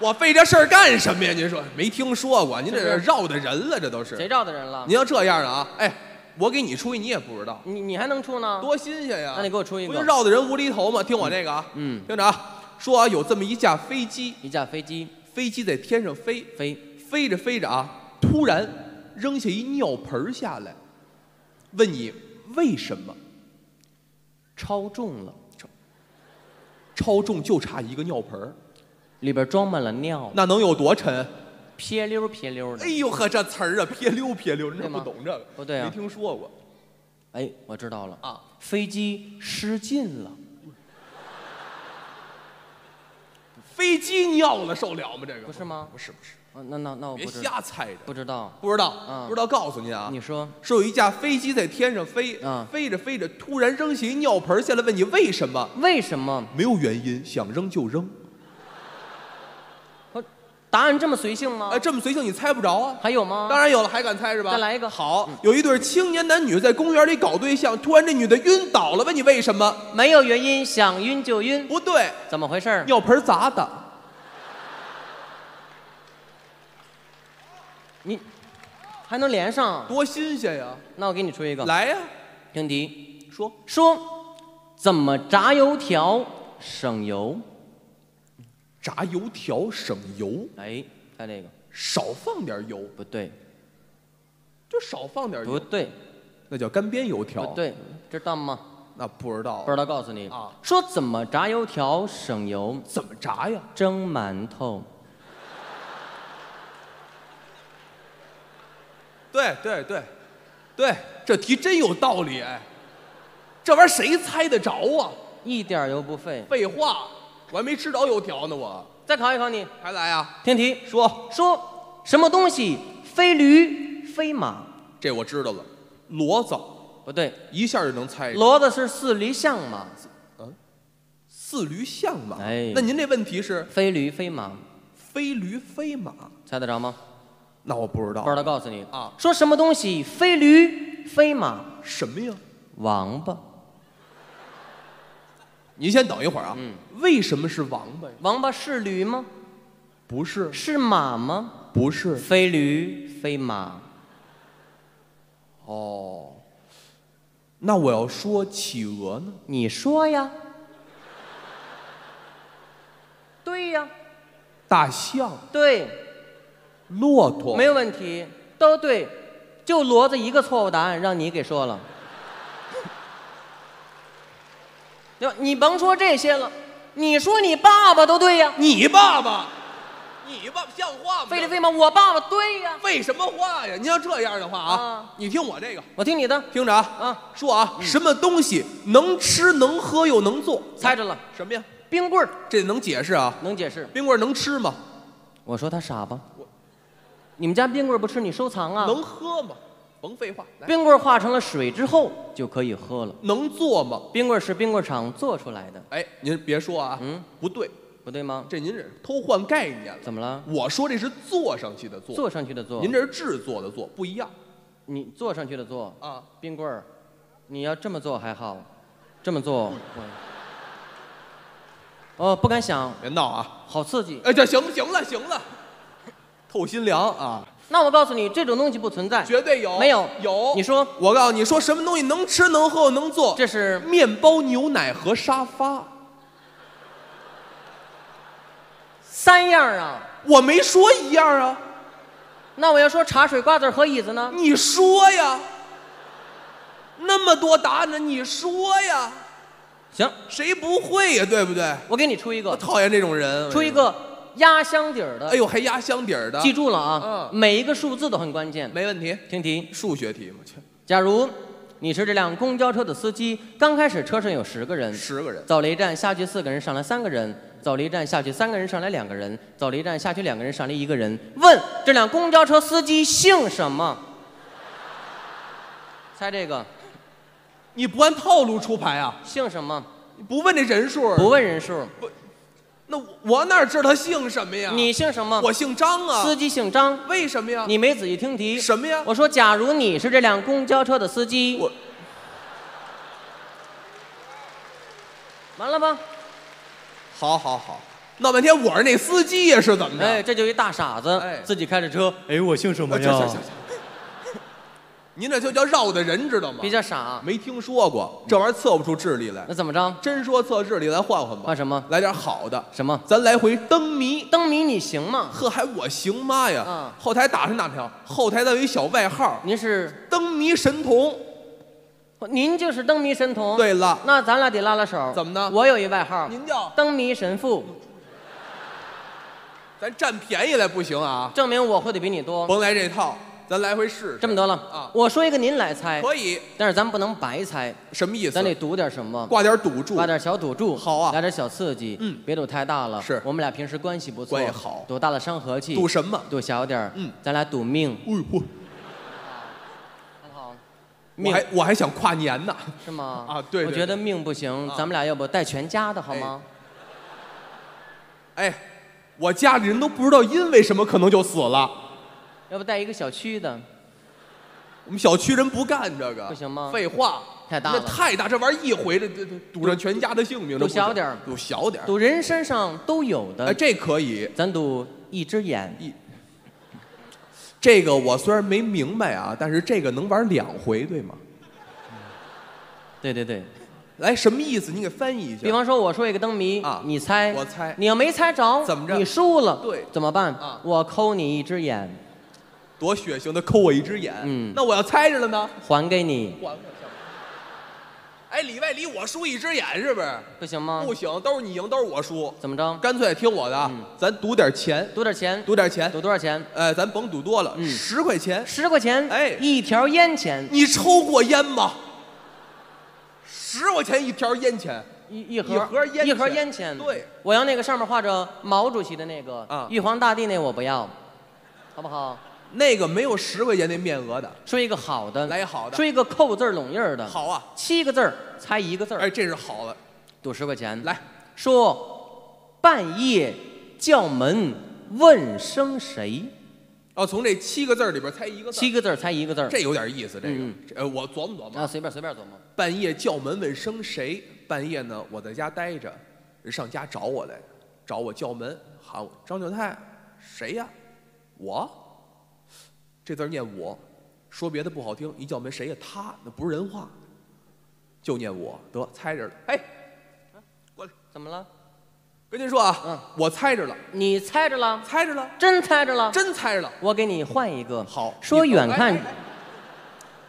我费这事儿干什么呀？您说没听说过？您这绕的人了，这都是谁绕的人了？您要这样的啊，哎，我给你出一，你也不知道，你你还能出呢？多新鲜呀！那你给我出一个，不就绕的人无厘头吗？听我这个啊，嗯，听着啊，说啊，有这么一架飞机，一架飞机，飞机在天上飞，飞飞着飞着啊，突然扔下一尿盆下来，问你为什么？超重了，超超重就差一个尿盆。 里边装满了尿，那能有多沉？撇溜撇溜的。哎呦呵，这词儿啊，撇溜撇溜，你不懂这个？不对啊，没听说过。哎，我知道了啊，飞机失禁了，飞机尿了受了吗？这个不是吗？不是不是。啊，那那那我别瞎猜着，不知道不知道不知道，告诉您啊，你说说有一架飞机在天上飞，飞着飞着突然扔下一尿盆下来，问你为什么？为什么？没有原因，想扔就扔。 答案这么随性吗？哎，这么随性你猜不着啊！还有吗？当然有了，还敢猜是吧？再来一个。好，有一对青年男女在公园里搞对象，突然这女的晕倒了，问你为什么？没有原因，想晕就晕。不对，怎么回事？尿盆砸的。你还能连上？多新鲜呀！那我给你出一个。来呀，听题，说说怎么炸油条省油。 炸油条省油，哎，看这个，少放点油，不对，就少放点油，不对，那叫干煸油条，不对，知道吗？那不知道，不知道告诉你啊，说怎么炸油条省油？怎么炸呀？蒸馒头。对对对，对，这题真有道理哎，这玩意儿谁猜得着啊？一点油不费，废话。 我还没吃着油条呢，我再考一考你，还来啊？听题说说什么东西非驴非马？这我知道了，骡子不对，一下就能猜。骡子是似驴象马，嗯，似驴象马。哎，那您这问题是非驴非马，非驴非马，猜得着吗？那我不知道，不知道告诉你啊。说什么东西非驴非马？什么呀？王八。 您先等一会儿啊。嗯。为什么是王八呀？王八是驴吗？不是。是马吗？不是。非驴非马。哦，那我要说企鹅呢？你说呀。对呀。大象。对。骆驼。没有问题，都对，就骡子一个错误答案让你给说了。你甭说这些了，你说你爸爸都对呀。你爸爸。 你爸爸像话吗？废了废吗？我爸爸对呀。废什么话呀？你要这样的话啊，你听我这个，我听你的，听着啊啊，说啊，什么东西能吃能喝又能做？猜着了，什么呀？冰棍儿，这能解释啊？能解释。冰棍儿能吃吗？我说他傻吧？我，你们家冰棍儿不吃，你收藏啊？能喝吗？甭废话。冰棍儿化成了水之后就可以喝了。能做吗？冰棍儿是冰棍儿厂做出来的。哎，您别说啊，嗯，不对。 不对吗？这您这偷换概念了。怎么了？我说这是坐上去的坐，坐上去的坐。您这是制作的做，不一样。你坐上去的坐啊，冰棍儿，你要这么做还好，这么做，哦，不敢想。别闹啊！好刺激！哎，这行了，行了，行了，透心凉啊！那我告诉你，这种东西不存在，绝对有，没有有。你说，我告诉你说，什么东西能吃能喝能做？这是面包、牛奶和沙发。 三样啊！我没说一样啊。那我要说茶水、瓜子和椅子呢？你说呀。那么多答案呢，你说呀。行，谁不会呀？对不对？我给你出一个。我讨厌这种人。出一个压箱底儿的。哎呦，还压箱底儿的。记住了啊，嗯、每一个数字都很关键。没问题。听题，数学题嘛，去。假如。 你是这辆公交车的司机，刚开始车上有十个人，十个人走了一站下去四个人，上来三个人；走了一站下去三个人，上来两个人；走了一站下去两个人，上来一个人。问这辆公交车司机姓什么？猜这个，你不按套路出牌啊？姓什么？不问这人数，不问人数，不，那我哪知道他姓什么呀？你姓什么？我姓张啊。司机姓张，为什么呀？你没仔细听题。什么呀？我说，假如你是这辆公交车的司机，我。 完了吧？好，好，好，闹半天我是那司机呀，是怎么着？哎，这就一大傻子，哎、自己开着车。哎，我姓什么呀？行行行，您这就叫绕的人，知道吗？比较傻，没听说过，这玩意儿测不出智力来。那怎么着？真说测智力，来换换吧。换什么？来点好的。什么？咱来回灯谜。灯谜你行吗？呵，还我行妈呀！啊、后台打听打听，后台咱有一小外号，您是灯谜神童。 您就是灯谜神童。对了，那咱俩得拉拉手。怎么呢？我有一外号，您叫灯谜神父。咱占便宜来不行啊！证明我会的比你多。甭来这套，咱来回试试。这么得了啊！我说一个，您来猜。可以。但是咱不能白猜。什么意思？咱得赌点什么？挂点赌注。挂点小赌注。好啊。来点小刺激。嗯。别赌太大了。是。我们俩平时关系不错。关系好。赌大了伤和气。赌什么？赌小点儿。嗯。咱俩赌命。哎呦。 我还我还想跨年呢，是吗？啊， 对， 对， 对，我觉得命不行，啊、咱们俩要不带全家的好吗？哎，我家里人都不知道因为什么可能就死了，要不带一个小区的？我们小区人不干这个，不行吗？废话，太大了，太大，这玩意儿一回这这赌上全家的性命，赌小点儿，赌小点儿，赌人身上都有的，哎，这可以，咱赌一只眼。一 这个我虽然没明白啊，但是这个能玩两回，对吗？对对对，来什么意思？你给翻译一下。比方说，我说一个灯谜啊，你猜，我猜，你要没猜着，怎么着？你输了，对，怎么办？啊，我抠你一只眼，多血腥的抠我一只眼，嗯，那我要猜着了呢，还给你，还给我。哎，里外里我输一只眼是不是？不行吗？不行，都是你赢，都是我输。怎么着？干脆听我的，咱赌点钱，赌点钱，赌点钱，赌多少钱？哎，咱甭赌多了，十块钱，十块钱，哎，一条烟钱。你抽过烟吗？十块钱一条烟钱，一一盒一盒烟一盒烟钱。对，我要那个上面画着毛主席的那个啊，玉皇大帝那我不要，好不好？ 那个没有十块钱那面额的，说一个好的，来好的，说一个扣字拢印的，好啊，七个字儿猜一个字儿，哎，这是好的，赌十块钱，来说半夜叫门问声谁？哦，从这七个字里边猜一个字，七个字猜一个字，这有点意思，这个，呃，我琢磨琢磨啊，随便随便琢磨。半夜叫门问声谁？半夜呢，我在家待着，人上家找我来，找我叫门喊我张九泰，谁呀？我。 这字念我，说别的不好听，一叫门谁呀？他那不是人话，就念我，得猜着了。哎，过来，怎么了？跟您说啊，嗯，我猜着了。你猜着了？猜着了，真猜着了，真猜着了。我给你换一个。好，说远看。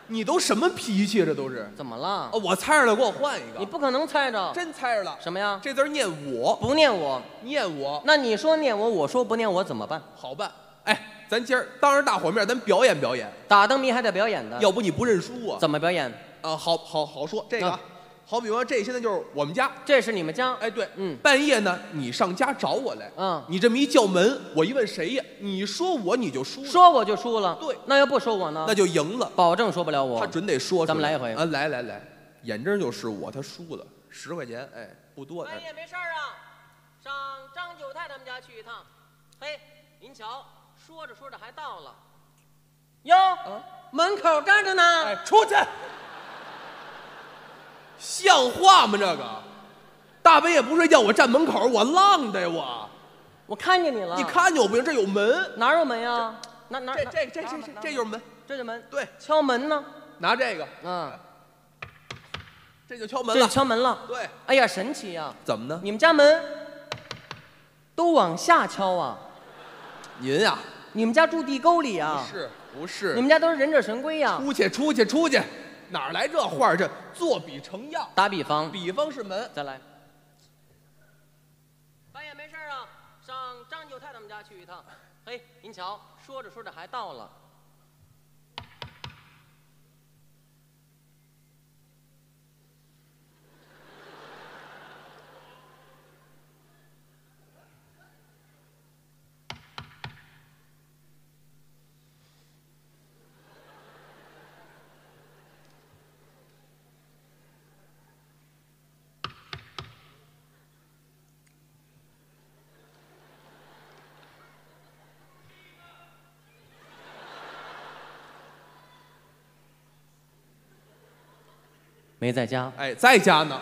你都什么脾气？这都是怎么了？哦，我猜着了，给我换一个。你不可能猜着，真猜着了。什么呀？这字念我，不念我，念我。那你说念我，我说不念我怎么办？好办。哎。 咱今儿当着大伙面，咱表演表演，打灯谜还得表演的，要不你不认输啊？怎么表演？啊，好好好说这个，好比方这现在就是我们家，这是你们家，哎对，嗯，半夜呢你上家找我来，嗯，你这么一叫门，我一问谁呀？你说我你就输，说我就输了，对，那要不说我呢？那就赢了，保证说不了我，他准得说，咱们来一回啊，来来来，眼睁就是我，他输了十块钱，哎，不多，半夜没事儿啊，上张九太他们家去一趟，嘿，您瞧。 说着说着还到了，哟，啊、门口站着呢。哎，出去！像话吗？这个大半夜不睡觉，我站门口，我浪的我。我看见你了。你看见我不行，这有门。哪有门呀？哪哪？这这这这这这就是门，这就门。对，敲门呢？拿这个。嗯，这就敲门了。这就敲门了。对。哎呀，神奇呀！怎么呢？你们家门都往下敲啊？您呀、啊。 你们家住地沟里啊？不是，不是。你们家都是忍者神龟呀、啊！出去，出去，出去！哪来这话？这作比成样。打比方，比方是门。再来。半夜没事啊，上张九太他们家去一趟。嘿，您瞧，说着说着还到了。没在家，哎，在家呢。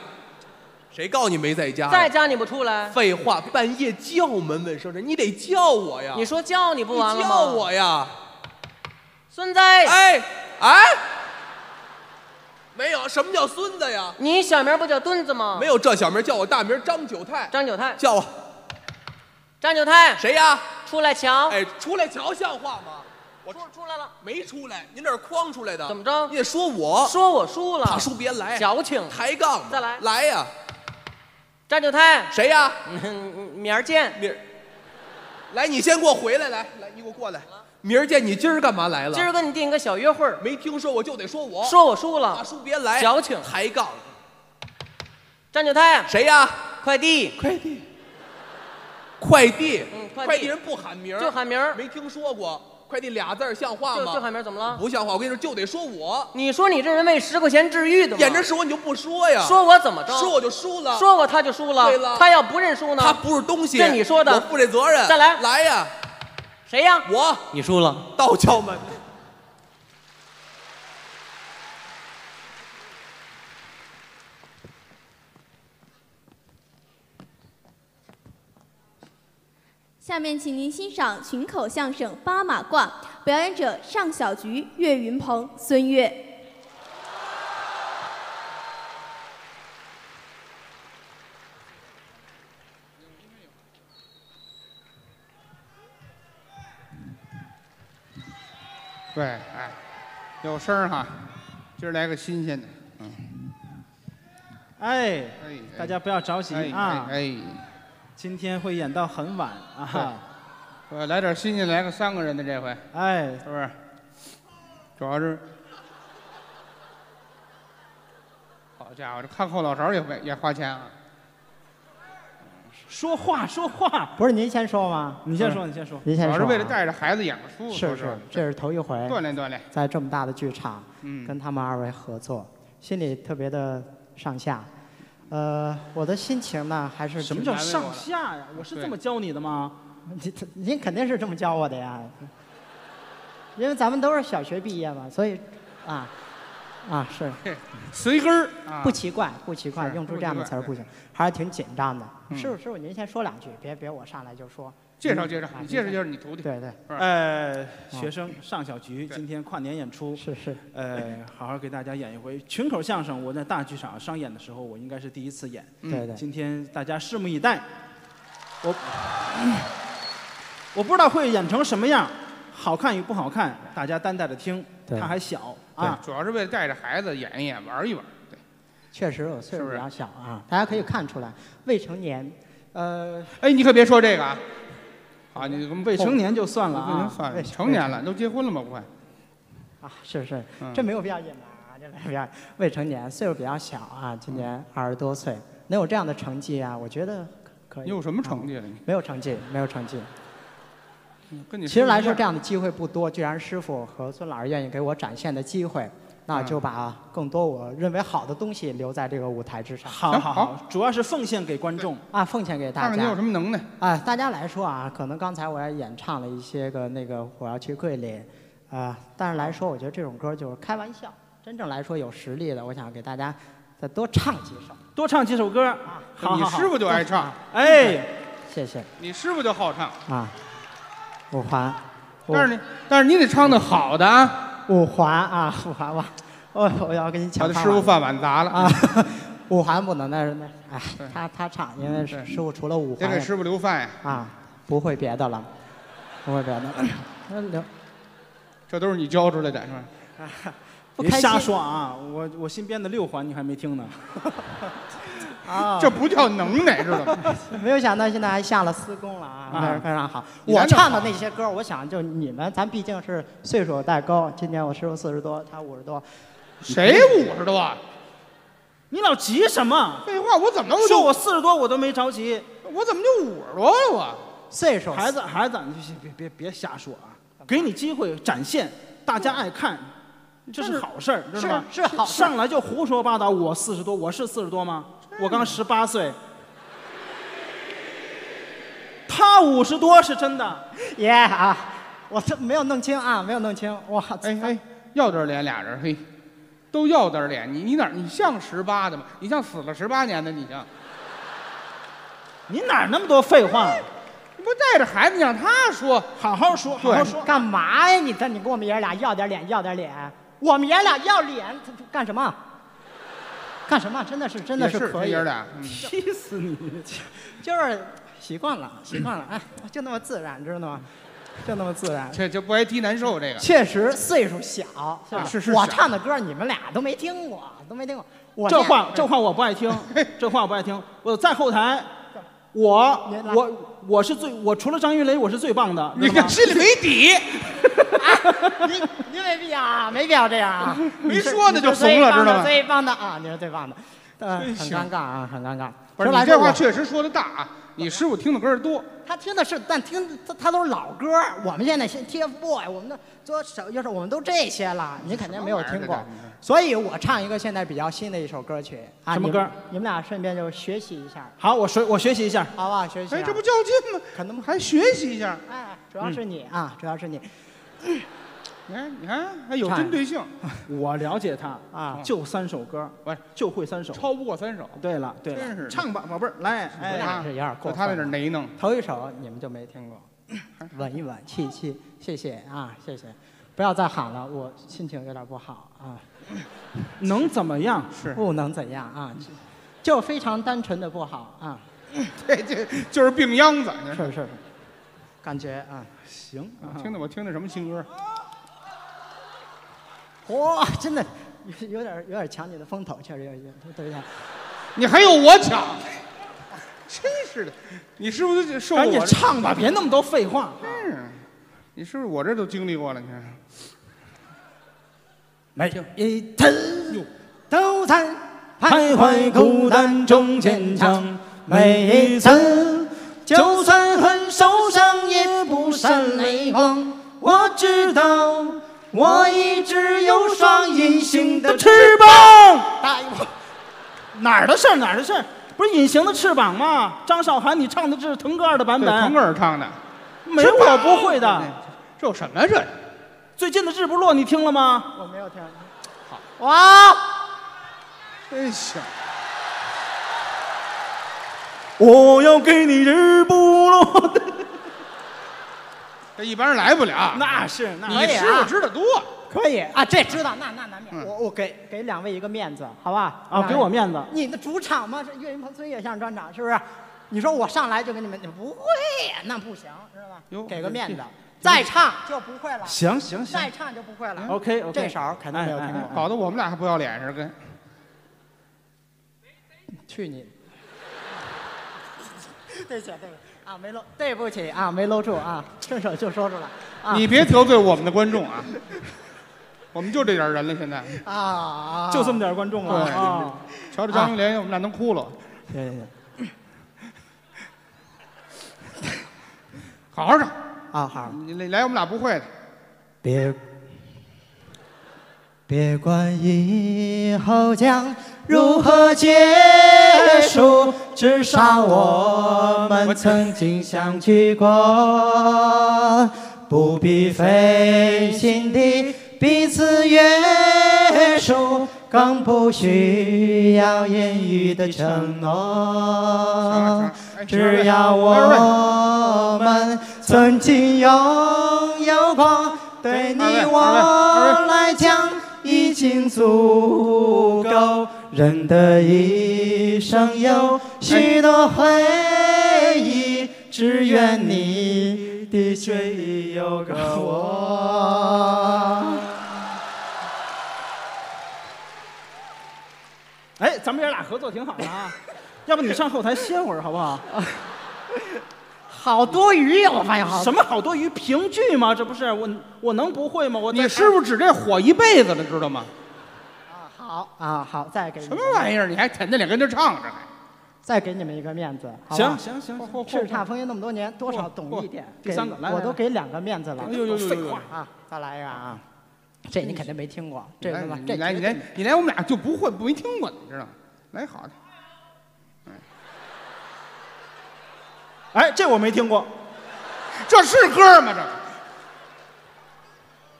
谁告诉你没在家？在家你不出来？废话，半夜叫门问声声，你得叫我呀。你说叫你不完了吗？叫我呀，孙子！哎哎，没有，什么叫孙子呀？你小名不叫墩子吗？没有这小名，叫我大名张九太。张九太，叫我张九太。谁呀？出来瞧！哎，出来瞧，像话吗？ 我出出来了，没出来，您这是诓出来的。怎么着？你得说我，说我输了，大叔别来，矫情，抬杠，再来，来呀！张九太，谁呀？明儿见，明儿，来，你先给我回来，来，来，你给我过来。明儿见，你今儿干嘛来了？今儿跟你定个小约会，没听说我就得说我，说我输了，大叔别来，矫情，抬杠。张九太，谁呀？快递，快递，快递，快递人不喊名，就喊名，没听说过。 快递俩字儿像话吗？这喊名怎么了？不像话！我跟你说，就得说我。你说你这人为十块钱治愈的吗？眼睁是我，你就不说呀？说我怎么着？说我就输了。说我他就输了。对了，他要不认输呢？他不是东西。这你说的，我负这责任。再来，来呀！谁呀？我。你输了。倒敲门。下面，请您欣赏群口相声《八马褂》，表演者尚小菊、岳云鹏、孙越。对，哎，有声哈，今儿来个新鲜的，嗯。哎，大家不要着急啊。哎。 今天会演到很晚啊！我来点新鲜，来个三个人的这回，哎，是不是？主要是，好家伙，这看后脑勺也也花钱啊！说话说话，不是您先说吗？你先说，你先说。您先说。主要是为了带着孩子演个书，是是，这是头一回锻炼锻炼，在这么大的剧场，嗯，跟他们二位合作，心里特别的上下。 呃，我的心情呢，还是什么叫上下呀？我是这么教你的吗？您您肯定是这么教我的呀，因为咱们都是小学毕业嘛，所以，啊，啊，是随根儿，不奇怪，不奇怪，用出这样的词儿不行，还是挺紧张的。师傅，师傅，您先说两句，别别我上来就说。介绍介绍，你介绍介绍你徒弟。对对。呃，学生上小局，今天跨年演出。是是。呃，好好给大家演一回群口相声。我在大剧场商演的时候，我应该是第一次演。对对。今天大家拭目以待。我我不知道会演成什么样，好看与不好看，大家担待着听。他还小。 啊，主要是为了带着孩子演一演、玩一玩。对，确实我岁数比较小啊，大家可以看出来，未成年，呃，哎，你可别说这个啊，啊，你未成年就算了啊，算了，成年了都结婚了嘛，不会。啊，是是，这没有必要隐瞒啊，这没有必要。未成年，岁数比较小啊，今年二十多岁，能有这样的成绩啊，我觉得可以。你有什么成绩了？没有成绩，没有成绩。 其实来说，这样的机会不多。既然师傅和孙老师愿意给我展现的机会，那就把更多我认为好的东西留在这个舞台之上。好好好，主要是奉献给观众啊，奉献给大家。看看你有什么能耐啊！大家来说啊，可能刚才我也演唱了一些个那个我要去桂林啊，但是来说，我觉得这种歌就是开玩笑。真正来说有实力的，我想给大家再多唱几首，多唱几首歌啊。好，你师傅就爱唱，哎，谢谢。你师傅就好唱啊。 五环，但是你，但是你得唱的好的啊！五环啊，五环吧，我我要跟你抢。他的师傅饭碗砸了啊！五环不能，那是那哎，他他唱，因为师傅除了五环，得给师傅留饭呀！啊，不会别的了，不会别的。那留，这都是你教出来的是吧？别瞎说啊！我我新编的六环你还没听呢。啊，这不叫能耐，知道吗？没有想到现在还下了私工了啊，非常好。我唱的那些歌，我想就你们，咱毕竟是岁数代沟。今年我师傅四十多，他五十多。谁五十多啊？你老急什么？废话，我怎么说我四十多我都没着急，我怎么就五十多了我？岁数。孩子，孩子，你别别别瞎说啊！给你机会展现，大家爱看，这是好事儿，知道吗？是好。上来就胡说八道，我四十多，我是四十多吗？ 我刚十八岁，他五十多是真的，爷啊！我这没有弄清啊，没有弄清。哇，哎哎，要点脸俩人嘿，都要点脸。你你哪你像十八的吗？你像死了十八年的你像？你哪那么多废话？你不带着孩子让他说，好好说，好好说。干嘛呀？你这你跟我们爷俩要点脸，要点脸。我们爷俩要脸干什么？ 干什么？真的是，真的是可以。气死你！就是习惯了，习惯了，哎，就那么自然，知道吗？就那么自然。这就不挨踢难受，这个。确实岁数小，是是。我唱的歌你们俩都没听过，都没听过。我这话这话我不爱听，这话我不爱听。我在后台，我我我是最我除了张云雷我是最棒的。你心里没底。 您您没必要啊，没必要这样啊！没说呢就怂了，知道吗？最棒的啊，你是最棒的，呃，很尴尬啊，很尴尬。不是，你这话确实说的大啊！你师傅听的歌多，他听的是，但听他他都是老歌。我们现在先 T F B O Y， 我们的做手就是我们都这些了，你肯定没有听过。所以我唱一个现在比较新的一首歌曲啊，什么歌？你们俩顺便就学习一下。好，我学我学习一下，好吧？学习。哎，这不较劲吗？可能还学习一下。哎，主要是你啊，主要是你。 你看，你看，还有针对性。我了解他啊，就三首歌，喂，就会三首，超不过三首。对了，对了，唱吧，宝贝儿，来，哎，有点过分。他在这哪弄？头一首你们就没听过，稳一稳，气气，谢谢啊，谢谢，不要再喊了，我心情有点不好啊。能怎么样？是不能怎样啊，就非常单纯的不好啊。对，这就是病秧子。是是是。 感觉啊，行，听的我听的什么新歌？哇，真的有有点有点抢你的风头，确实有点，对不对？你还有我抢？真是的，你是不是受我？赶紧唱吧，别那么多废话。是，你是不是我这都经历过了？你看，每一天都在徘徊孤单中坚强，每一次。 就算很受伤，也不闪泪光。我知道，我一直有双隐形的翅膀。大爷，哪儿的事儿？哪儿的事儿？不是隐形的翅膀吗？张韶涵，你唱的这是腾格尔的版本。腾格尔唱的，没我不会的。这有什么呀？这最近的《日不落》你听了吗？我没有听。好，哇！哎呀！我要给你日不落的。这一般人来不了。那是，那你师傅知道多。可以啊，这知道，那那难免。我我给给两位一个面子，好吧？啊，给我面子。你的主场嘛，是岳云鹏、孙越相声专场，是不是？你说我上来就给你们，你不会，那不行，知道吧？给个面子。 再唱就不会了。行行行，再唱就不会了。OK OK， 这首肯定没有听过，搞得我们俩还不要脸似的。跟去你！对不起，对不起啊，没搂，对不起啊，没搂住啊，顺手就说出来。你别得罪我们的观众啊，我们就这点人了，现在啊，就这么点观众了啊。瞧着张云雷，我们俩能哭了。行行行，好好唱。 啊好，你来我们俩不会的。别别管以后将如何结束，至少我们曾经相聚过。不必费心地彼此约束，更不需要言语的承诺。只要我们。 曾经拥有过，对你我来讲已经足够。人的一生有许多回忆，只愿你的追忆有个我。哎，咱们爷俩合作挺好的啊，要不你上后台歇会儿好不好？好多余呀！我发现好什么好多余？评剧吗？这不是我，我能不会吗？我你师傅指这火一辈子了，知道吗？啊好啊好，再给什么玩意儿？你还舔着脸跟着唱着呢？再给你们一个面子，行行行，叱咤风云那么多年，多少懂一点。第三个，我都给两个面子了。哎呦呦呦！废话啊，再来一个啊！这你肯定没听过，这个吧？你来你来你来，我们俩就不会没听过，你知道吗？来好的。 哎，这我没听过，这是歌吗？这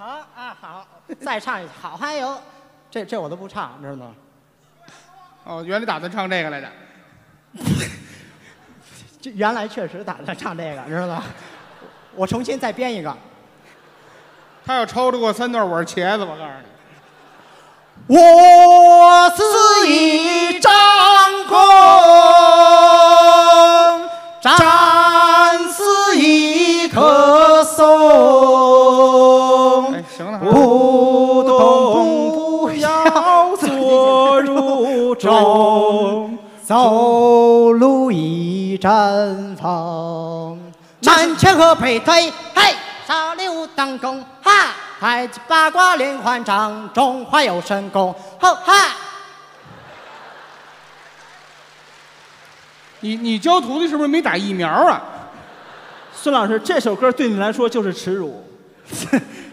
好啊，好，再唱一次。好嗨哟，这这我都不唱，知道吗？哦，原来打算唱这个来着。这原来确实打算唱这个，知道吗？我重新再编一个。他要超得过三段，我是茄子，我告诉你。我是一张弓。 战是一棵松，不动不摇坐如钟，走路一阵风。南拳和北腿，嘿，少溜当弓，哈，太极八卦连环掌，中华有神功，吼哈。 你你教徒弟是不是没打疫苗啊？孙老师，这首歌对你来说就是耻辱。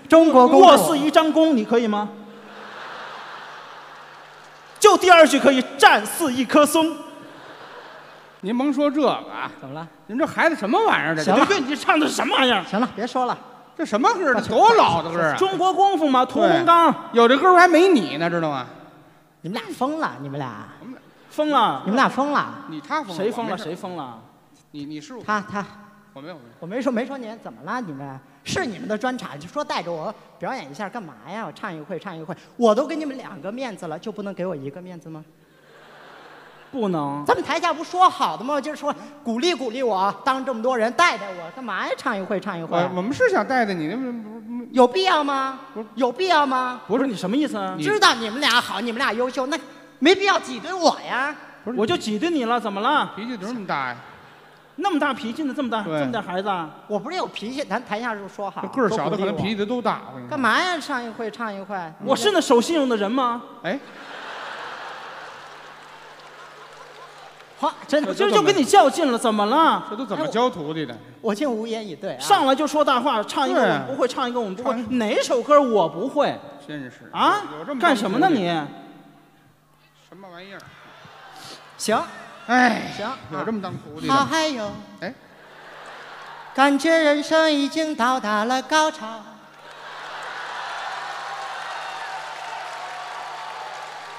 中国公主，我是一张弓，你可以吗？就第二句可以，战似一棵松。您甭说这个啊，怎么了？您这孩子什么玩意儿？这对对，你唱的是什么玩意儿？行了，别说了，这什么歌？多老的歌啊！中国功夫嘛，屠洪刚有这歌还没你呢，知道吗？你们俩疯了，你们俩。 疯了！你们俩疯了！你他疯了？谁疯了？谁疯了？你你是我他他我没有我没说没说您怎么了？你们是你们的专场，就说带着我表演一下干嘛呀？我唱一会唱一会，我都给你们两个面子了，就不能给我一个面子吗？不能。咱们台下不说好的吗？就是说鼓励鼓励我，当这么多人带带我干嘛呀？唱一会唱一会。我我们是想带带你，有必要吗？有必要吗？不是你什么意思啊？知道你们俩好，你们俩优秀那。 没必要挤兑我呀！不是，我就挤兑你了，怎么了？脾气怎么那么大呀？那么大脾气呢？这么大，这么点孩子，我不是有脾气，咱台下就说好。个儿小的可能脾气都大。干嘛呀？上一会唱一会，我是那守信用的人吗？哎，好，真的，我今儿就跟你较劲了，怎么了？这都怎么教徒弟的？我竟无言以对啊！上来就说大话，唱一个我们不会，唱一个我们不会，哪首歌我不会？真是啊！干什么呢你？ 什么玩意儿？行，哎，行，有这么当徒弟的。好嗨哟！哎，感觉人生已经到达了高潮。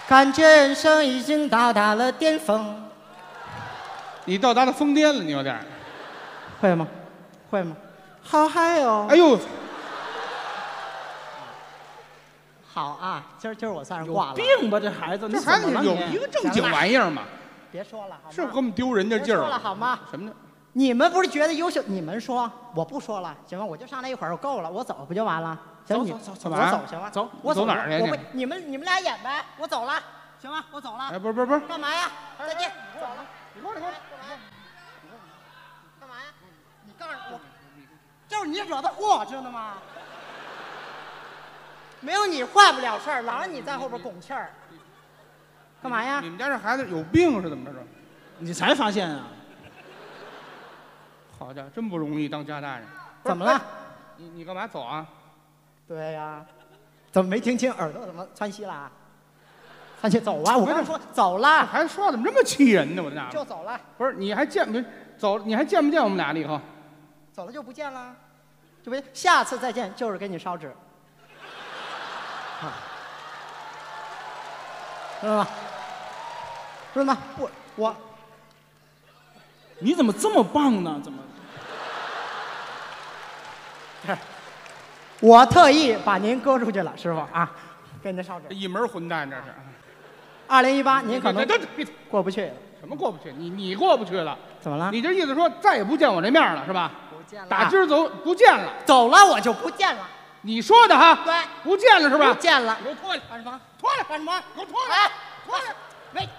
感觉人生已经到达了巅峰。你到达了疯癫了，你有点。会吗？会吗？好嗨哦！哎呦！好啊，今儿今儿我算是挂了。有病吧这孩子？这孩子有一个正经玩意儿吗？别说了，是给我们丢人家劲儿。别说了好吗？什么呢？你们不是觉得优秀？你们说，我不说了，行吗？我就上来一会儿，我够了，我走不就完了？行，你走走走，我走行吗？走，我走哪儿去？你们你们俩演呗，我走了，行吗？我走了。哎，不是不是不是，干嘛呀？再见，我走了。你过来过来，干嘛呀？你告诉我，就是你惹的祸，知道吗？没有你坏不了事儿，老让你在后边拱气儿。干嘛呀？你们家这孩子有病是怎么着？你才发现啊！好家伙，真不容易当家大人。怎么了？你你干嘛走啊？对呀，怎么没听清？耳朵怎么窜稀了？窜稀走啊！我跟你说走了，还说话怎么这么气人呢？我那就走了。不是，你还见没走？你还见不见我们俩了？以后走了就不见了，就别下次再见就是给你烧纸，知道吗？知道吗？我我。 你怎么这么棒呢？怎么？我特意把您搁出去了，师傅啊，给您烧纸。一门混蛋，这是。二零一八，您可能过不去了。什么过不去？你你过不去了？怎么了？你这意思说再也不见我这面了是吧？不见了。打今儿走不见了。走了我就不见了。你说的哈？对。不见了是吧？不见了。给我脱了，干什么？脱了干什么？给我脱了，脱了，没。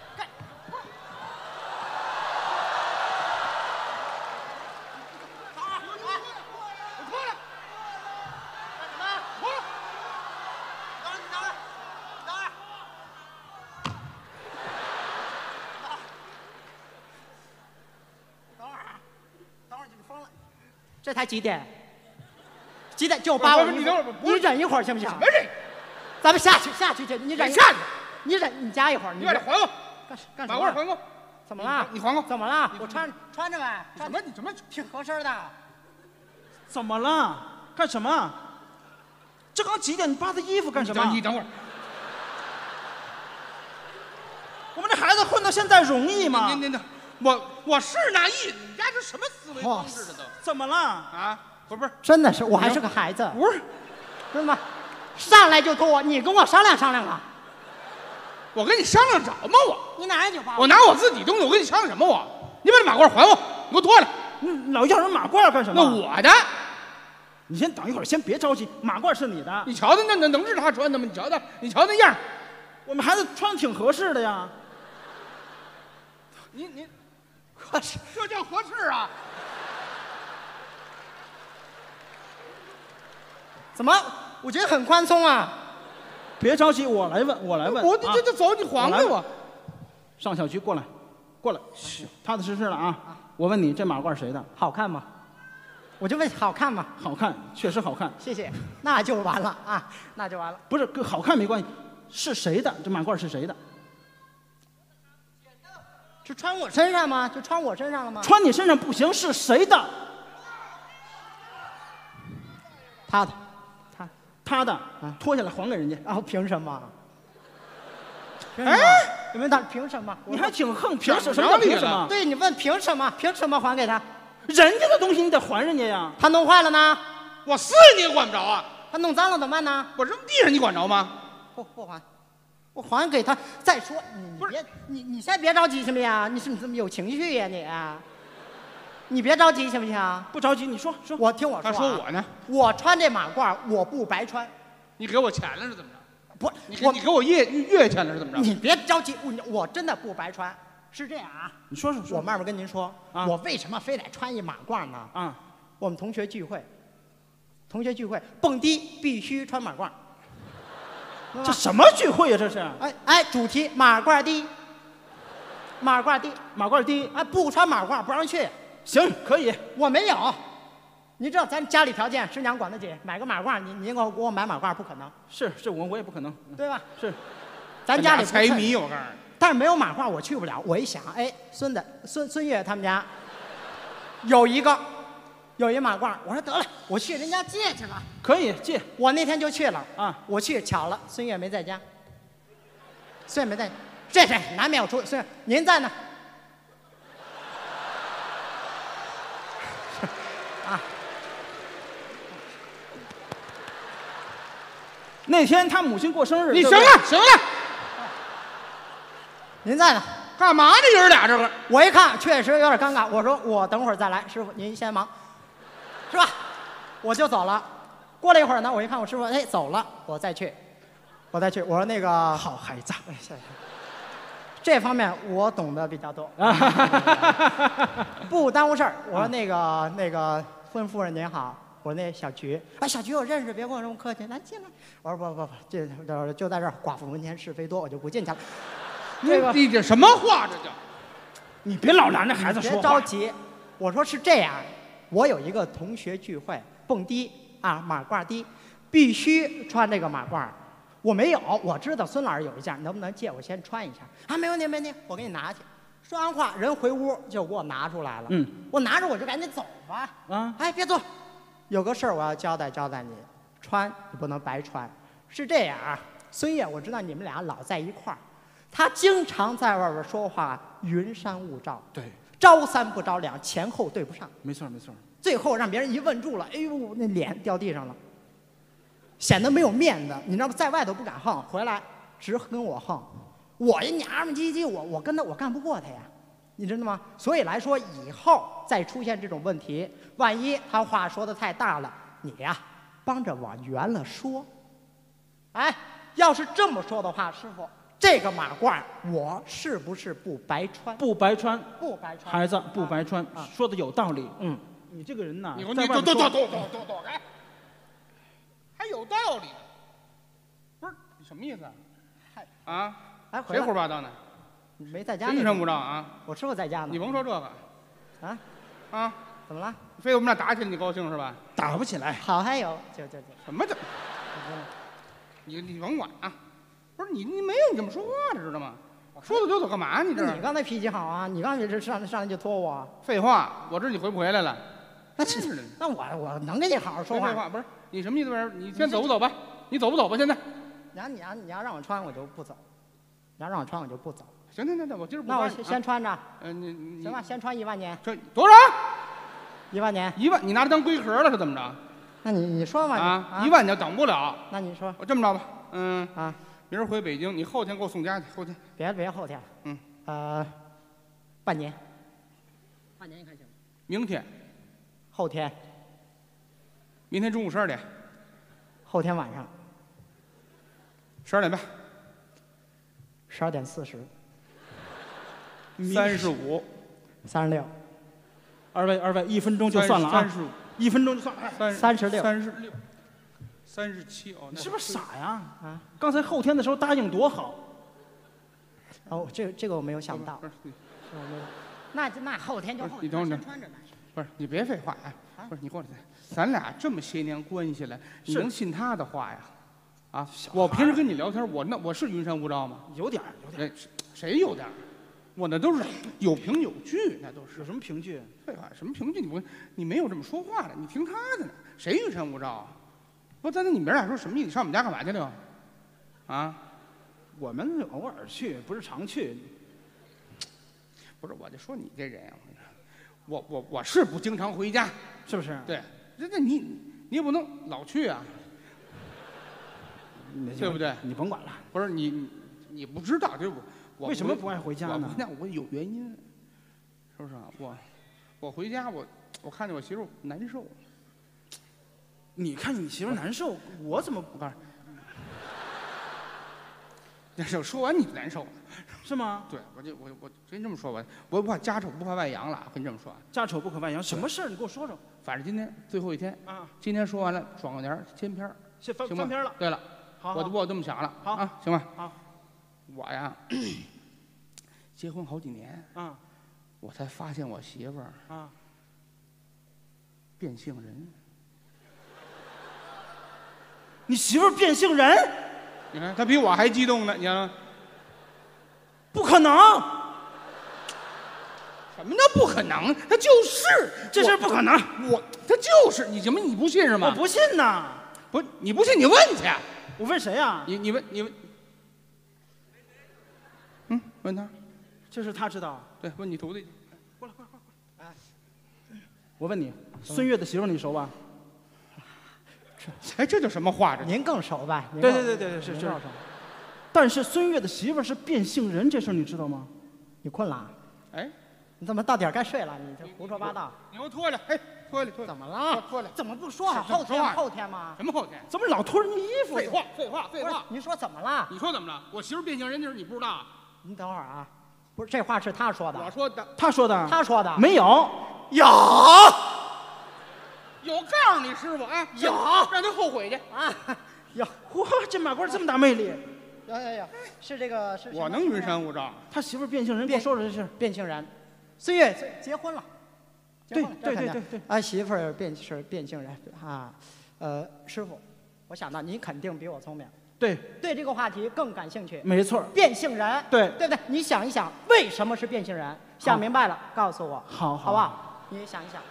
这才几点？几点？就八五。你等会儿，你忍一会儿行不行？忍。咱们下去，下去去。你忍下去。你忍，你加一会儿。你把这还我。干干什么？把还我。怎么了？你还我。怎么了？我穿穿着呗。怎么？你怎么挺合身的？怎么了？干什么？这刚几点？你扒他衣服干什么？你等会儿。我们这孩子混到现在容易吗？您您等。 我我是拿意，你家这什么思维方式呢？都怎么了啊？不是不是，真的是我还是个孩子，不是，知道吗？上来就拖，你跟我商量商量啊！我跟你商量什么我？你拿一句话，我拿我自己东西，我跟你商量什么我？你把这马褂还我，你给我脱了！你老要人马褂干什么？那我的，你先等一会儿，先别着急，马褂是你的。你瞧他那那能是他穿的吗？你瞧他，你瞧那样，我们孩子穿的挺合适的呀。你你。 合适，这叫合适啊！怎么？我觉得很宽松啊！别着急，我来问，我来问。我这这走，你还给我。上小区过来，过来，踏踏实实的啊！我问你，这马褂谁的？好看吗？我就问好看吗？好看，确实好看。谢谢，那就完了啊，那就完了。不是，跟好看没关系，是谁的？这马褂是谁的？ 是穿我身上吗？就穿我身上了吗？穿你身上不行，是谁的？他的，他他的啊，脱下来还给人家。然后凭什么？哎，你们打凭什么？你还挺横，凭什么？凭什么？对你问凭什么？凭什么还给他？人家的东西你得还人家呀。他弄坏了呢？我撕你也管不着啊。他弄脏了怎么办呢？我扔地上你管着吗？不不还。 我还给他。再说，你别，你你先别着急，行不行？你是你怎么有情绪呀你？你别着急，行不行？不着急，你说说。我听我说。他说我呢？我穿这马褂，我不白穿。你给我钱了是怎么着？不，你你给我月月钱了是怎么着？你别着急，我我真的不白穿。是这样啊。你说说说。我慢慢跟您说，我为什么非得穿一马褂呢？啊，我们同学聚会，同学聚会蹦迪必须穿马褂。 这什么聚会呀？这是！哎哎，主题马褂的，马褂的，马褂的！哎，不穿马褂不让去。行，可以。我没有，你知道咱家里条件，师娘管得紧，买个马褂，你你给我给我买马褂不可能。是是，我我也不可能，对吧？是，咱家里财迷，我告诉你。但是没有马褂我去不了。我一想，哎，孙子孙孙越他们家有一个有一马褂，我说得了，我去人家借去吧。 可以借，我那天就去了啊！我去巧了，孙越没在家，虽然没在，这是难免有出。虽然您在呢，啊。那天他母亲过生日，你行了行了，您在呢，干嘛呢？爷儿俩这个，我一看确实有点尴尬，我说我等会儿再来，师傅您先忙，是吧？我就走了。过了一会儿呢，我一看我师傅哎走了，我再去，我再去，我说那个好孩子，哎谢谢，这方面我懂得比较多，不耽误事儿。我说那个那个孙夫人您好。我那小菊，哎，小菊我认识，别跟我这么客气，来进来。我说不不不，这就就在这儿，寡妇门前是非多，我就不进去了。这个你这什么话这叫？你别老拿那孩子说话。别着急，我说是这样，我有一个同学聚会，蹦迪啊，马褂迪，必须穿这个马褂。我没有，我知道孙老师有一件，能不能借我先穿一下？啊，没问题没问题，我给你拿去。说完话，人回屋就给我拿出来了。嗯，我拿着我就赶紧走吧。啊，哎，别坐。有个事儿我要交代交代你，穿你不能白穿。是这样啊，孙烨，我知道你们俩老在一块儿，他经常在外边说话云山雾罩，对，招三不招两，前后对不上。没错没错。最后让别人一问住了，哎呦，那脸掉地上了，显得没有面子。你知道吗？在外头不敢横，回来直跟我横。我一娘们唧唧，我我跟他我干不过他呀。你知道吗？所以来说，以后再出现这种问题，万一他话说的太大了，你呀、啊、帮着往圆了说。哎，要是这么说的话，师傅，这个马褂我是不是不白穿？不白穿，不白穿，孩子不白穿，啊、说的有道理。嗯，你这个人呐，你你躲躲躲躲躲躲开，还有道理？不是你什么意思啊？啊？哎，谁胡说八道呢？你没在家呢？云山雾罩啊！我师傅在家呢。你甭说这个，啊啊！怎么了？非我们俩打起来，你高兴是吧？打不起来。好还有，就就就什么就？你你甭管啊！不是你你没有你怎么说话呢？知道吗？说走就走干嘛？你这你刚才脾气好啊！你刚才这上上来就拖我。废话，我知道你回不回来了。那真是的。那我我能跟你好好说话？废话不是你什么意思？你先走不走吧？你走不走吧？现在。你要你要你要让我穿，我就不走；你要让我穿，我就不走。行行行行，我今儿不。那我先穿着。嗯，你你行吧，先穿一万年。穿多少？一万年。一万，你拿它当龟壳了是怎么着？那你你说嘛啊，一万年等不了。那你说。我这么着吧，嗯啊，明儿回北京，你后天给我送家去，后天。别别后天。嗯。呃，半年。半年你看行吗？明天。后天。明天中午十二点。后天晚上。十二点半。十二点四十。三十五，三十六，二位二位，一分钟就算了啊！三十五，一分钟就算了。三十六，三十六，三十七哦。你是不是傻呀？啊！刚才后天的时候答应多好。哦，这这个我没有想到。那那后天就后天。你等会儿，不是你别废话啊！不是你过来，咱俩这么些年关系了，你能信他的话呀？啊！我平时跟你聊天，我那我是云山雾罩吗？有点，有点。谁有点？我那都是有凭有据，那都是有什么凭据？废话，什么凭据？你不，你没有这么说话的，你听他的呢。谁云山雾罩啊？不，咱那你们俩说什么意思？上我们家干嘛去了？啊？我们偶尔去，不是常去。不是，我就说你这人，我我我是不经常回家，是不是？对，那那你你也不能老去啊，对不对？你甭管了。不是你你不知道对不？为什么不爱回家呢？那我有原因，是不是、啊？我我回家，我我看见我媳妇难受。你看你媳妇难受，我怎么不干？那是说完你就难受了，是吗？对，我就我我真这么说吧，我不怕家丑不怕外扬了，我跟你这么说。家丑不可外扬，什么事儿你给我说说。反正今天最后一天啊，今天说完了，爽快点签片儿，先翻翻篇了。对了，好，我就我这么想了，好啊，行吧，好。我呀，结婚好几年，啊，我才发现我媳妇儿啊变性人。你媳妇儿变性人？你看她比我还激动呢，你看，不可能！什么叫不可能？她就是，这事不可能。我，她就是，你什么？你不信是吗？我不信呐！不，你不信你问去。我问谁呀？你你问你问。问他，这是他知道？对，问你徒弟。过来，过来，过来，哎，我问你，孙越的媳妇你熟吧？哎，这叫什么话？这您更熟吧？对对对对对，是知道。但是孙越的媳妇是变性人，这事你知道吗？你困了？哎，你怎么到点该睡了？你这胡说八道！你给我脱下来！哎，脱下来，脱！怎么了？脱下来！怎么不说好后天后天吗？什么后天？怎么老脱人家衣服？废话，废话，废话！你说怎么了？你说怎么了？我媳妇变性人，就是你不知道？你等会儿啊，不是这话是他说的，我说的，他说的，他说的，没有，有。有告诉你师傅啊，有让他后悔去啊！有哇，这马褂这么大魅力！有有有，是这个是。我能云山雾罩。他媳妇变性人，别说这是变性人。孙越结婚了，对对对对对。俺媳妇儿变是变性人啊，呃，师傅，我想到你肯定比我聪明，对对这个话题更感兴趣。没错，变性人，对对不对？你想一想，为什么是变性人？想明白了，告诉我，好好不好？你想一想。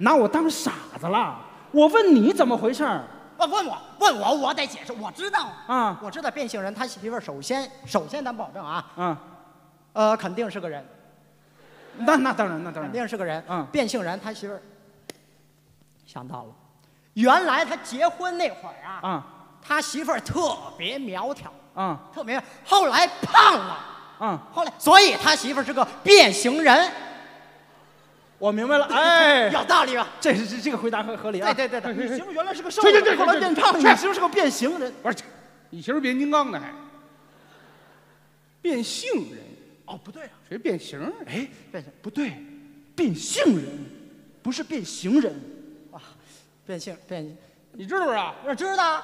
拿我当傻子了！我问你怎么回事儿？问问我，问我，我得解释。我知道啊，我知道变性人他媳妇儿首先，首先咱保证啊，嗯，呃，肯定是个人。那那当然，那当然，肯定是个人。嗯，变性人他媳妇儿想到了，原来他结婚那会儿啊，啊，他媳妇儿特别苗条，啊，特别，后来胖了，嗯，后来，所以他媳妇儿是个变性人。我明白了，哎，有道理吧？这这这个回答合合理啊！对对对，你媳妇原来是个瘦子，后来变胖，你媳妇是个变形人。不是，你媳妇变金刚的还变性人？哦，不对啊，谁变形？哎，变形不对，变性人不是变形人啊，变性变，你知道不知道？我知道，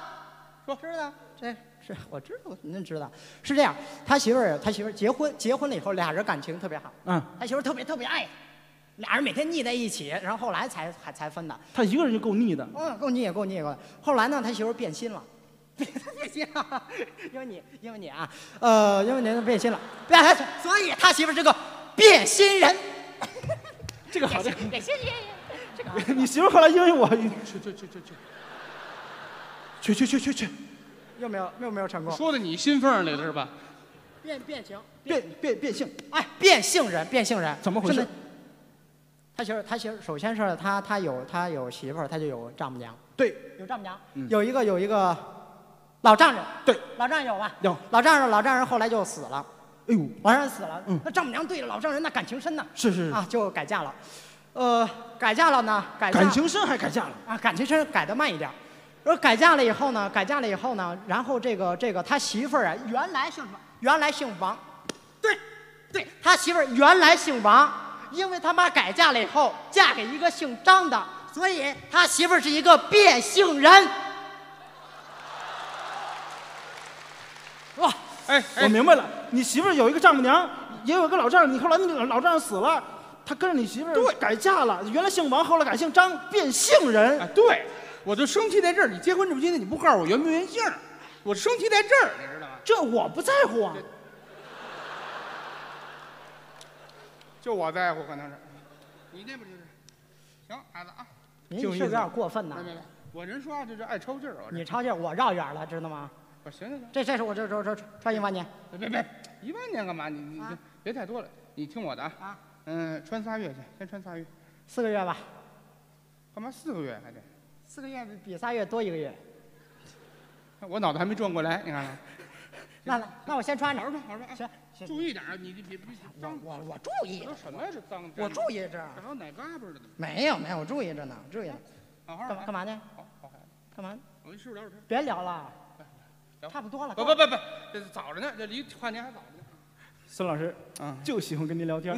说知道，这是我知道，您知道是这样。他媳妇儿，他媳妇儿结婚结婚了以后，俩人感情特别好，嗯，他媳妇儿特别特别爱。俩人每天腻在一起，然后后来才还才分的。他一个人就够腻的。嗯，够腻，够腻，够。后来呢，他媳妇变心了，变心了，因为你，因为你啊，呃，因为您变心了，变，所以他媳妇是个变心人。这个好，这个变心人，这个。你媳妇后来因为我去去去去去去去去去，又没有又没有成功。说的你心缝里了是吧？变变形，变变变性，哎，变性人，变性人，怎么回事？他媳妇，他媳妇首先是他，他有他有媳妇儿，他就有丈母娘。对，有丈母娘，有一个有一个老丈人。对，老丈人有吧？有老丈人，老丈人后来就死了。哎呦，老丈人死了，那丈母娘对着老丈人那感情深呢。是是啊，就改嫁了。呃，改嫁了呢，改感情深还改嫁了啊？感情深改得慢一点。而改嫁了以后呢，改嫁了以后呢，然后这个这个他媳妇儿啊，原来姓什么？原来姓王。对，对他媳妇儿原来姓王。因为他妈改嫁了以后，嫁给一个姓张的，所以他媳妇儿是一个变性人。哇，哎，我明白了，你媳妇儿有一个丈母娘，也有一个老丈人，你后来那个老丈人死了，他跟着你媳妇儿改嫁了，原来姓王，后来改姓张，变性人。啊，对，我就生气在这儿，你结婚这么些年你不告诉我原不原姓，我生气在这儿，你知道吗？这我不在乎啊。就我在乎，可能是，你那不就是？行，孩子啊，您是不是有点过分呐？我人说话就是爱抽劲儿，你抽劲儿，我绕远了，知道吗？我行行行，这这是我这这这穿一万年，别别别，一万年干嘛？你你别太多了，你听我的啊，嗯，穿仨月去，先穿仨月，四个月吧，干嘛四个月还得？四个月比仨月多一个月，我脑子还没转过来，你看看。那那我先穿着，好吧好吧，行。注意点啊！你你别脏！我我注意。说什么呀？这脏！我注意着。还有奶嘎巴的。没有没有，我注意着呢，注意着。好好。干嘛干嘛呢？好好孩子。干嘛？我跟师傅聊会儿天。别聊了，差不多了。不不不不，这早着呢，这离跨年还早着呢。孙老师，嗯，就喜欢跟您聊天。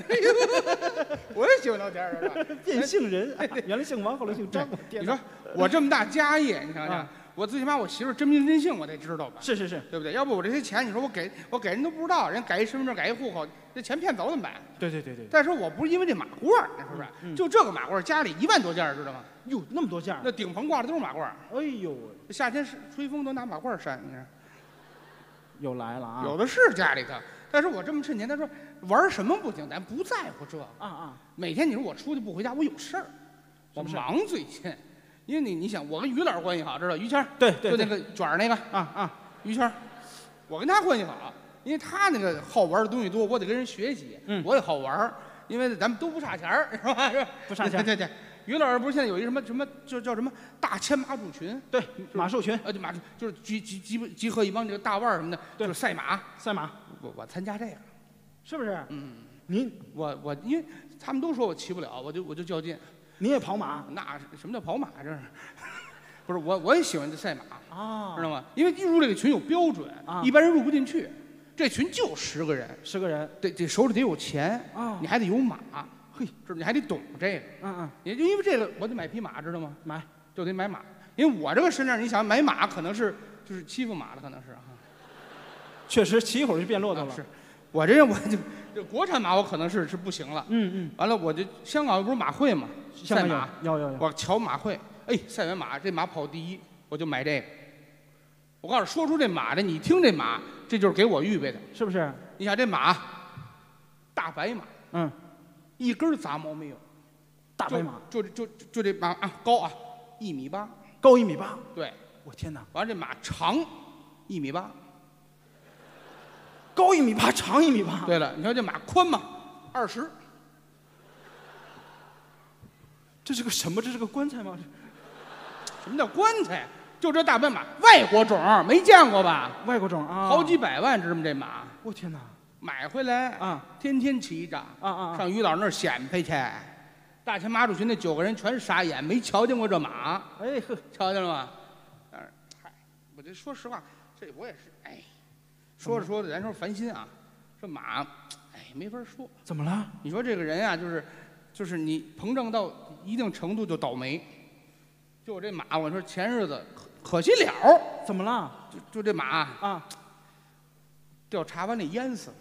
我也喜欢聊天儿啊。变性人，原来姓王，后来姓张。你说我这么大家业，你想想。我最起码我媳妇真名真姓我得知道吧？是是是，对不对？要不我这些钱，你说我给我给人都不知道，人改一身份证，改一户口，这钱骗走怎么办？对对对对。再说我不是因为这马褂，你说是不是？就这个马褂，家里一万多件，知道吗？哟，那么多件！那顶棚挂的都是马褂。哎呦，夏天是吹风都拿马褂扇，你看。又来了啊！有的是家里头，但是我这么趁钱，他说玩什么不行，咱不在乎这。啊啊！每天你说我出去不回家，我有事儿，我忙最近。因为你，你想，我跟于老师关系好，知道于谦儿，对对，就那个卷儿那个啊啊，于谦儿，我跟他关系好，因为他那个好玩的东西多，我得跟人学习，嗯、我也好玩，因为咱们都不差钱儿，是吧？不差钱。对对对，于老师不是现在有一什么什么就叫什么大千马术群？对，马术群。呃，马术就是集集集集合一帮这个大腕儿什么的，就是赛马。赛马，我我参加这个，是不是？嗯。您我我因为他们都说我骑不了，我就我就较劲。您也跑马？那什么叫跑马？这是。 不是我，我也喜欢这赛马啊，知道吗？因为进入这个群有标准，啊、一般人入不进去。这群就十个人，十个人，得得手里得有钱啊，你还得有马，嘿，这你还得懂这个，嗯嗯，也就因为这个，我得买匹马，知道吗？买就得买马，因为我这个身上，你想买马可能是就是欺负马了，可能是哈。确实，骑一会儿就变骆驼了。啊、是，我这人我就这国产马我可能是是不行了，嗯嗯。完了，我就香港不是马会嘛，赛马，有有有，我瞧马会。 哎，赛完马，这马跑第一，我就买这个。我告诉你，说出这马的，你听这马，这就是给我预备的，是不是？你想这马，大白马，嗯，一根杂毛没有，大白马，就就 就, 就这马啊，高啊，一米八，高一米八，对，我天哪！完了这马长一米八，高一米八，长一米八。对了，你看这马宽吗？二十。这是个什么？这是个棺材吗？ 什么叫棺材？就这大白马，外国种没见过吧？外国种啊，好几百万，知道吗？这马，我天哪，买回来啊，天天骑着啊啊，上于老那儿显摆去。大千马术群那九个人全傻眼，没瞧见过这马。哎呵，瞧见了吗？但是，嗨，我这说实话，这我也是，哎，说着说着，咱说烦心啊，这马，哎，没法说。怎么了？你说这个人啊，就是，就是你膨胀到一定程度就倒霉。 就我这马，我说前日子可可惜了，怎么了？就就这马啊，掉茶碗里淹死了。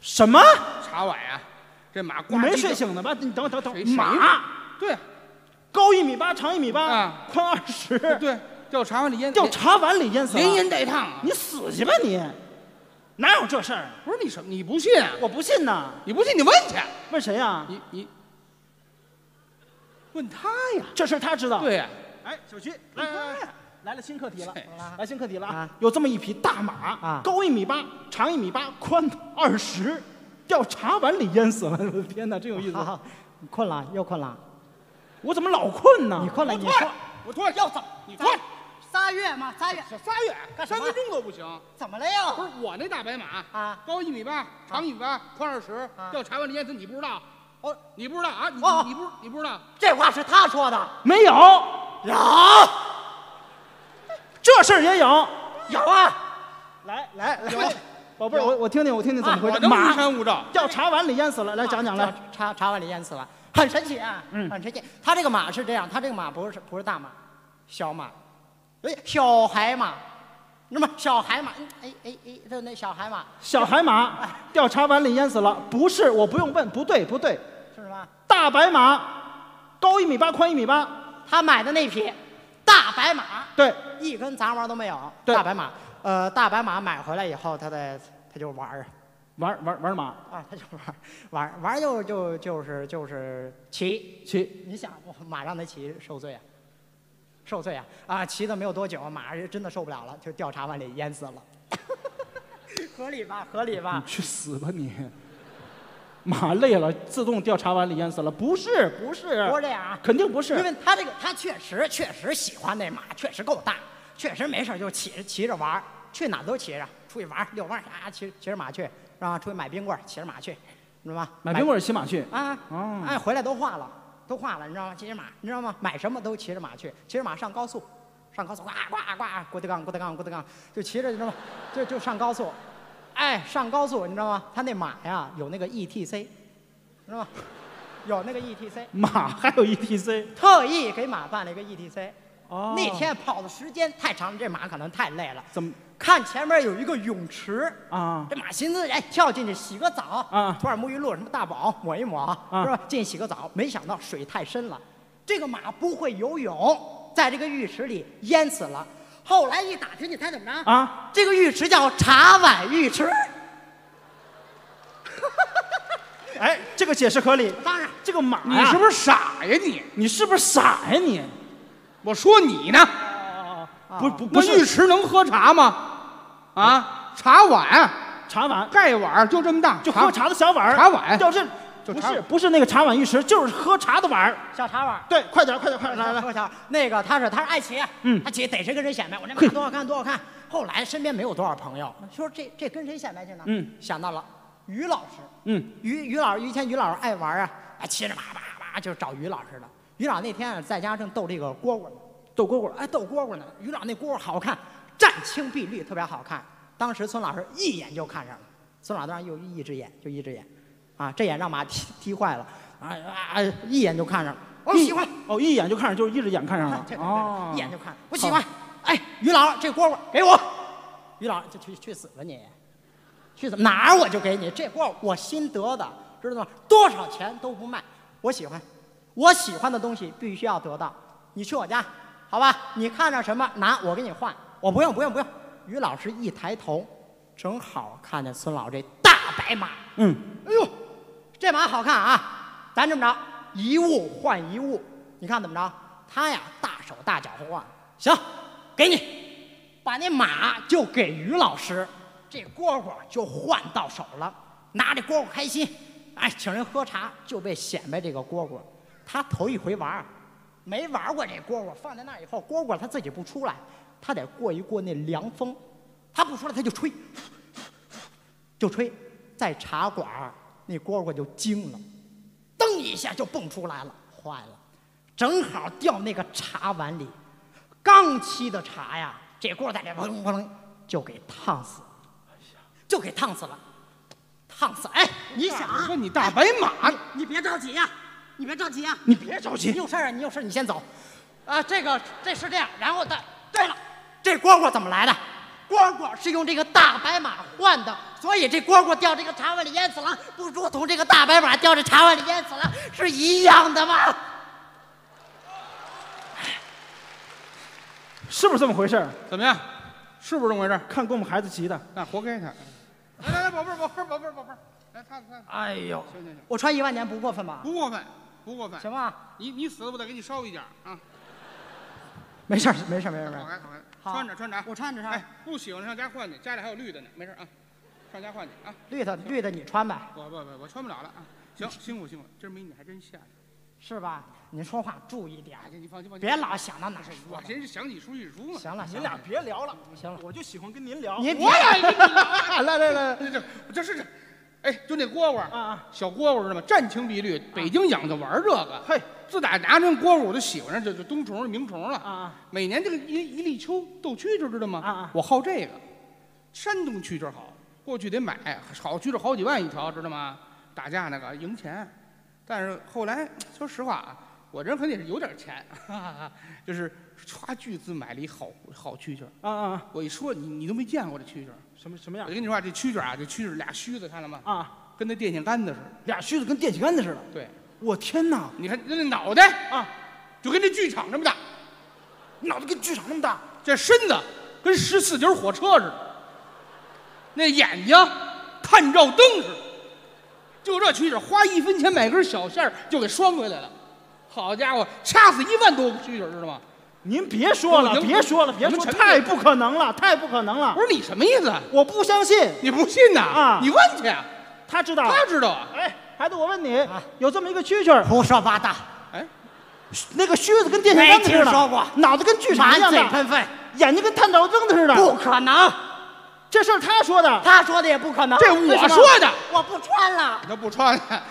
什么？茶碗啊！这马你没睡醒呢吧？你等等等，马对，高一米八，长一米八，啊，宽二十，对，掉茶碗里淹，掉茶碗里淹死，连淹带烫，你死去吧你！哪有这事儿？不是你什你不信？我不信呐！你不信你问去，问谁呀？你你。 问他呀，这事他知道。对呀，哎，小徐，来来来，来了新课题了，来新课题了啊！有这么一匹大马啊，高一米八，长一米八，宽二十，掉茶碗里淹死了！我的天哪，真有意思！你困了？又困了？我怎么老困呢？你困了？你困？我困，要早，你困？仨月嘛，仨月，仨月，三分钟都不行。怎么了呀？不是我那大白马啊，高一米八，长一米八，宽二十，掉茶碗里淹死，你不知道？ 哦，你不知道啊？你、哦、你不你不知道？这话是他说的，没有，有，这事儿也有，有啊！来来来，宝贝儿，我我听听，我听听怎么回事？马山雾罩掉茶碗里淹死了，来讲讲来。茶茶碗里淹死了，很神奇啊，嗯，很神奇。他这个马是这样，他这个马不是不是大马，小马，哎，小海马。 那么小海马，哎哎哎，就那小海马，小海马掉茶碗里淹死了，不是，我不用问，不对不对，是什么？大白马，高一米八，宽一米八，他买的那匹大白马，对，一根杂毛都没有，大白马，呃，大白马买回来以后，他在他就玩儿，玩玩玩马啊，他就玩玩玩就就就是就是骑骑，你想马让他骑受罪啊？ 受罪啊！啊，骑的没有多久，马真的受不了了，就掉茶碗里淹死了。合理吧？合理吧？你去死吧你！马累了，自动掉茶碗里淹死了？不是，不是，不是这样啊，肯定不是。因为他这个，他确实确实喜欢那马，确实够大，确实没事就骑着骑着玩，去哪都骑着，出去玩遛弯啊，骑骑着马去，然后出去买冰棍，骑着马去，你知道吗？买冰棍骑马去啊！哦，哎，回来都化了。 都化了，你知道吗？骑着马，你知道吗？买什么都骑着马去，骑着马上高速，上高速，呱呱呱，郭德纲，郭德纲，郭德纲，就骑着，你知道吗？就就上高速，哎，上高速，你知道吗？他那马呀，有那个 E T C， 知道吗？有那个 E T C， 马还有 E T C， 特意给马办了一个 E T C。哦，那天跑的时间太长了，这马可能太累了。怎么？看前面有一个泳池啊，这马寻思，哎，跳进去洗个澡啊，涂点沐浴露，什么大宝抹一抹，是吧？进去洗个澡，没想到水太深了，这个马不会游泳，在这个浴池里淹死了。后来一打听，你猜怎么着啊？这个浴池叫茶碗浴池。哎，这个解释合理。当然，这个马，你是不是傻呀你？你是不是傻呀你？我说你呢，不不不，浴池能喝茶吗？啊，茶碗，茶碗，盖碗就这么大，就喝茶的小碗，茶碗，要是。 不是不是那个茶碗浴池，就是喝茶的碗小茶碗对，快点快点快点来来喝茶。那个他是他是爱奇，嗯，爱奇逮谁跟谁显摆，我这马多好看多好看。后来身边没有多少朋友，说这这跟谁显摆去呢？嗯，想到了于老师，嗯，于于老师以前于老师爱玩啊，啊骑着马叭叭就找于老师了。于老那天在家正逗这个蝈蝈呢，逗蝈蝈哎逗蝈蝈呢，于老那蝈蝈好看，湛青碧绿特别好看。当时孙老师一眼就看上了，孙老当时又一只眼就一只眼。 啊，这眼让马踢踢坏了，啊啊！一眼就看上了，我喜欢。哦，一眼就看上，就是一只眼看上了。哦，一眼就看，我喜欢。哎，于老，这蝈蝈给我。于老，就去去死吧你！去死，哪儿我就给你。这蝈蝈我新得的，知道吗？多少钱都不卖，我喜欢。我喜欢的东西必须要得到。你去我家，好吧？你看上什么拿，我给你换。我不用，不用，不用。于老师一抬头，正好看见孙老这大白马。嗯，哎呦！ 这马好看啊，咱这么着，一物换一物，你看怎么着？他呀，大手大脚换，行，给你，把那马就给于老师，这蝈蝈就换到手了，拿着蝈蝈开心，哎，请人喝茶就被显摆这个蝈蝈，他头一回玩，没玩过这蝈蝈，放在那以后，蝈蝈他自己不出来，他得过一过那凉风，他不出来他就吹，就吹，在茶馆。 那蝈蝈就惊了，噔一下就蹦出来了，坏了，正好掉那个茶碗里，刚沏的茶呀，这蝈在这嗡嗡就给烫死，就给烫死了，烫死！哎，你想啊，你大白马，你别着急呀，你别着急呀，你别着急，你有事儿啊，你有事儿你先走，啊，这个这是这样，然后的，对了，这蝈蝈怎么来的？ 蝈蝈是用这个大白马换的，所以这蝈蝈掉这个茶碗里淹死了，不如同这个大白马掉这茶碗里淹死了是一样的吗？是不是这么回事？怎么样？是不是这么回事？看跟我们孩子急的，那活该他。来来来，宝贝儿，宝贝儿，宝贝儿，宝贝儿，来，看看。哎呦，行行行，我穿一万年不过分吧？不过分，不过分。行吧，你你死了，我得给你烧一点啊。 没事，没事，没事，没事。好，穿着，穿着，我穿着穿。哎，不喜欢上家换去，家里还有绿的呢，没事啊，上家换去啊。绿的，绿的，你穿呗。我不不，我穿不了了啊。行，辛苦辛苦，今儿美女还真吓人，是吧？您说话注意点，你放心吧，别老想到哪说。我真是想起出去说嘛。行了，你俩别聊了，行了，我就喜欢跟您聊。我也跟您聊。来来来，这这是这，哎，就那蝈蝈啊，小蝈蝈知道吗？湛青碧绿，北京养的玩这个。嘿。 自打拿这蝈蝈，我就喜欢上这这冬虫鸣虫了啊！每年这个一一立秋斗蛐蛐，知道吗？啊我好这个，山东蛐蛐好，过去得买好蛐蛐好几万一条，知道吗？打架那个赢钱，但是后来说实话啊，我这人可得是有点钱，哈哈就是花巨资买了一好好蛐蛐啊啊！我一说你你都没见过这蛐蛐，什么什么样？我跟你说啊，这蛐蛐啊，这蛐蛐俩须子看了吗？啊，跟那电线杆子似的，俩须子跟电线杆子似的，对。 我天哪！你看那脑袋啊，就跟这剧场这么大，脑袋跟剧场那么大，这身子跟十四节火车似的，那眼睛探照灯似的，就这蛐蛐，花一分钱买根小线儿就给拴回来了。好家伙，掐死一万多个蛐蛐，知道吗？您别说了，别说了，别说，太不可能了，太不可能了！不是你什么意思？我不相信，你不信呐？啊，你问去，他知道，他知道啊，哎。 孩子，我问你，有这么一个蛐蛐，胡说八道！哎，那个须子跟电线杆子似的，没听说过，脑袋跟锯肠一样的，满嘴喷粪，眼睛跟探照灯似的，不可能！这事儿他说的，他说的也不可能，这我说的，我不穿了，你都不穿了，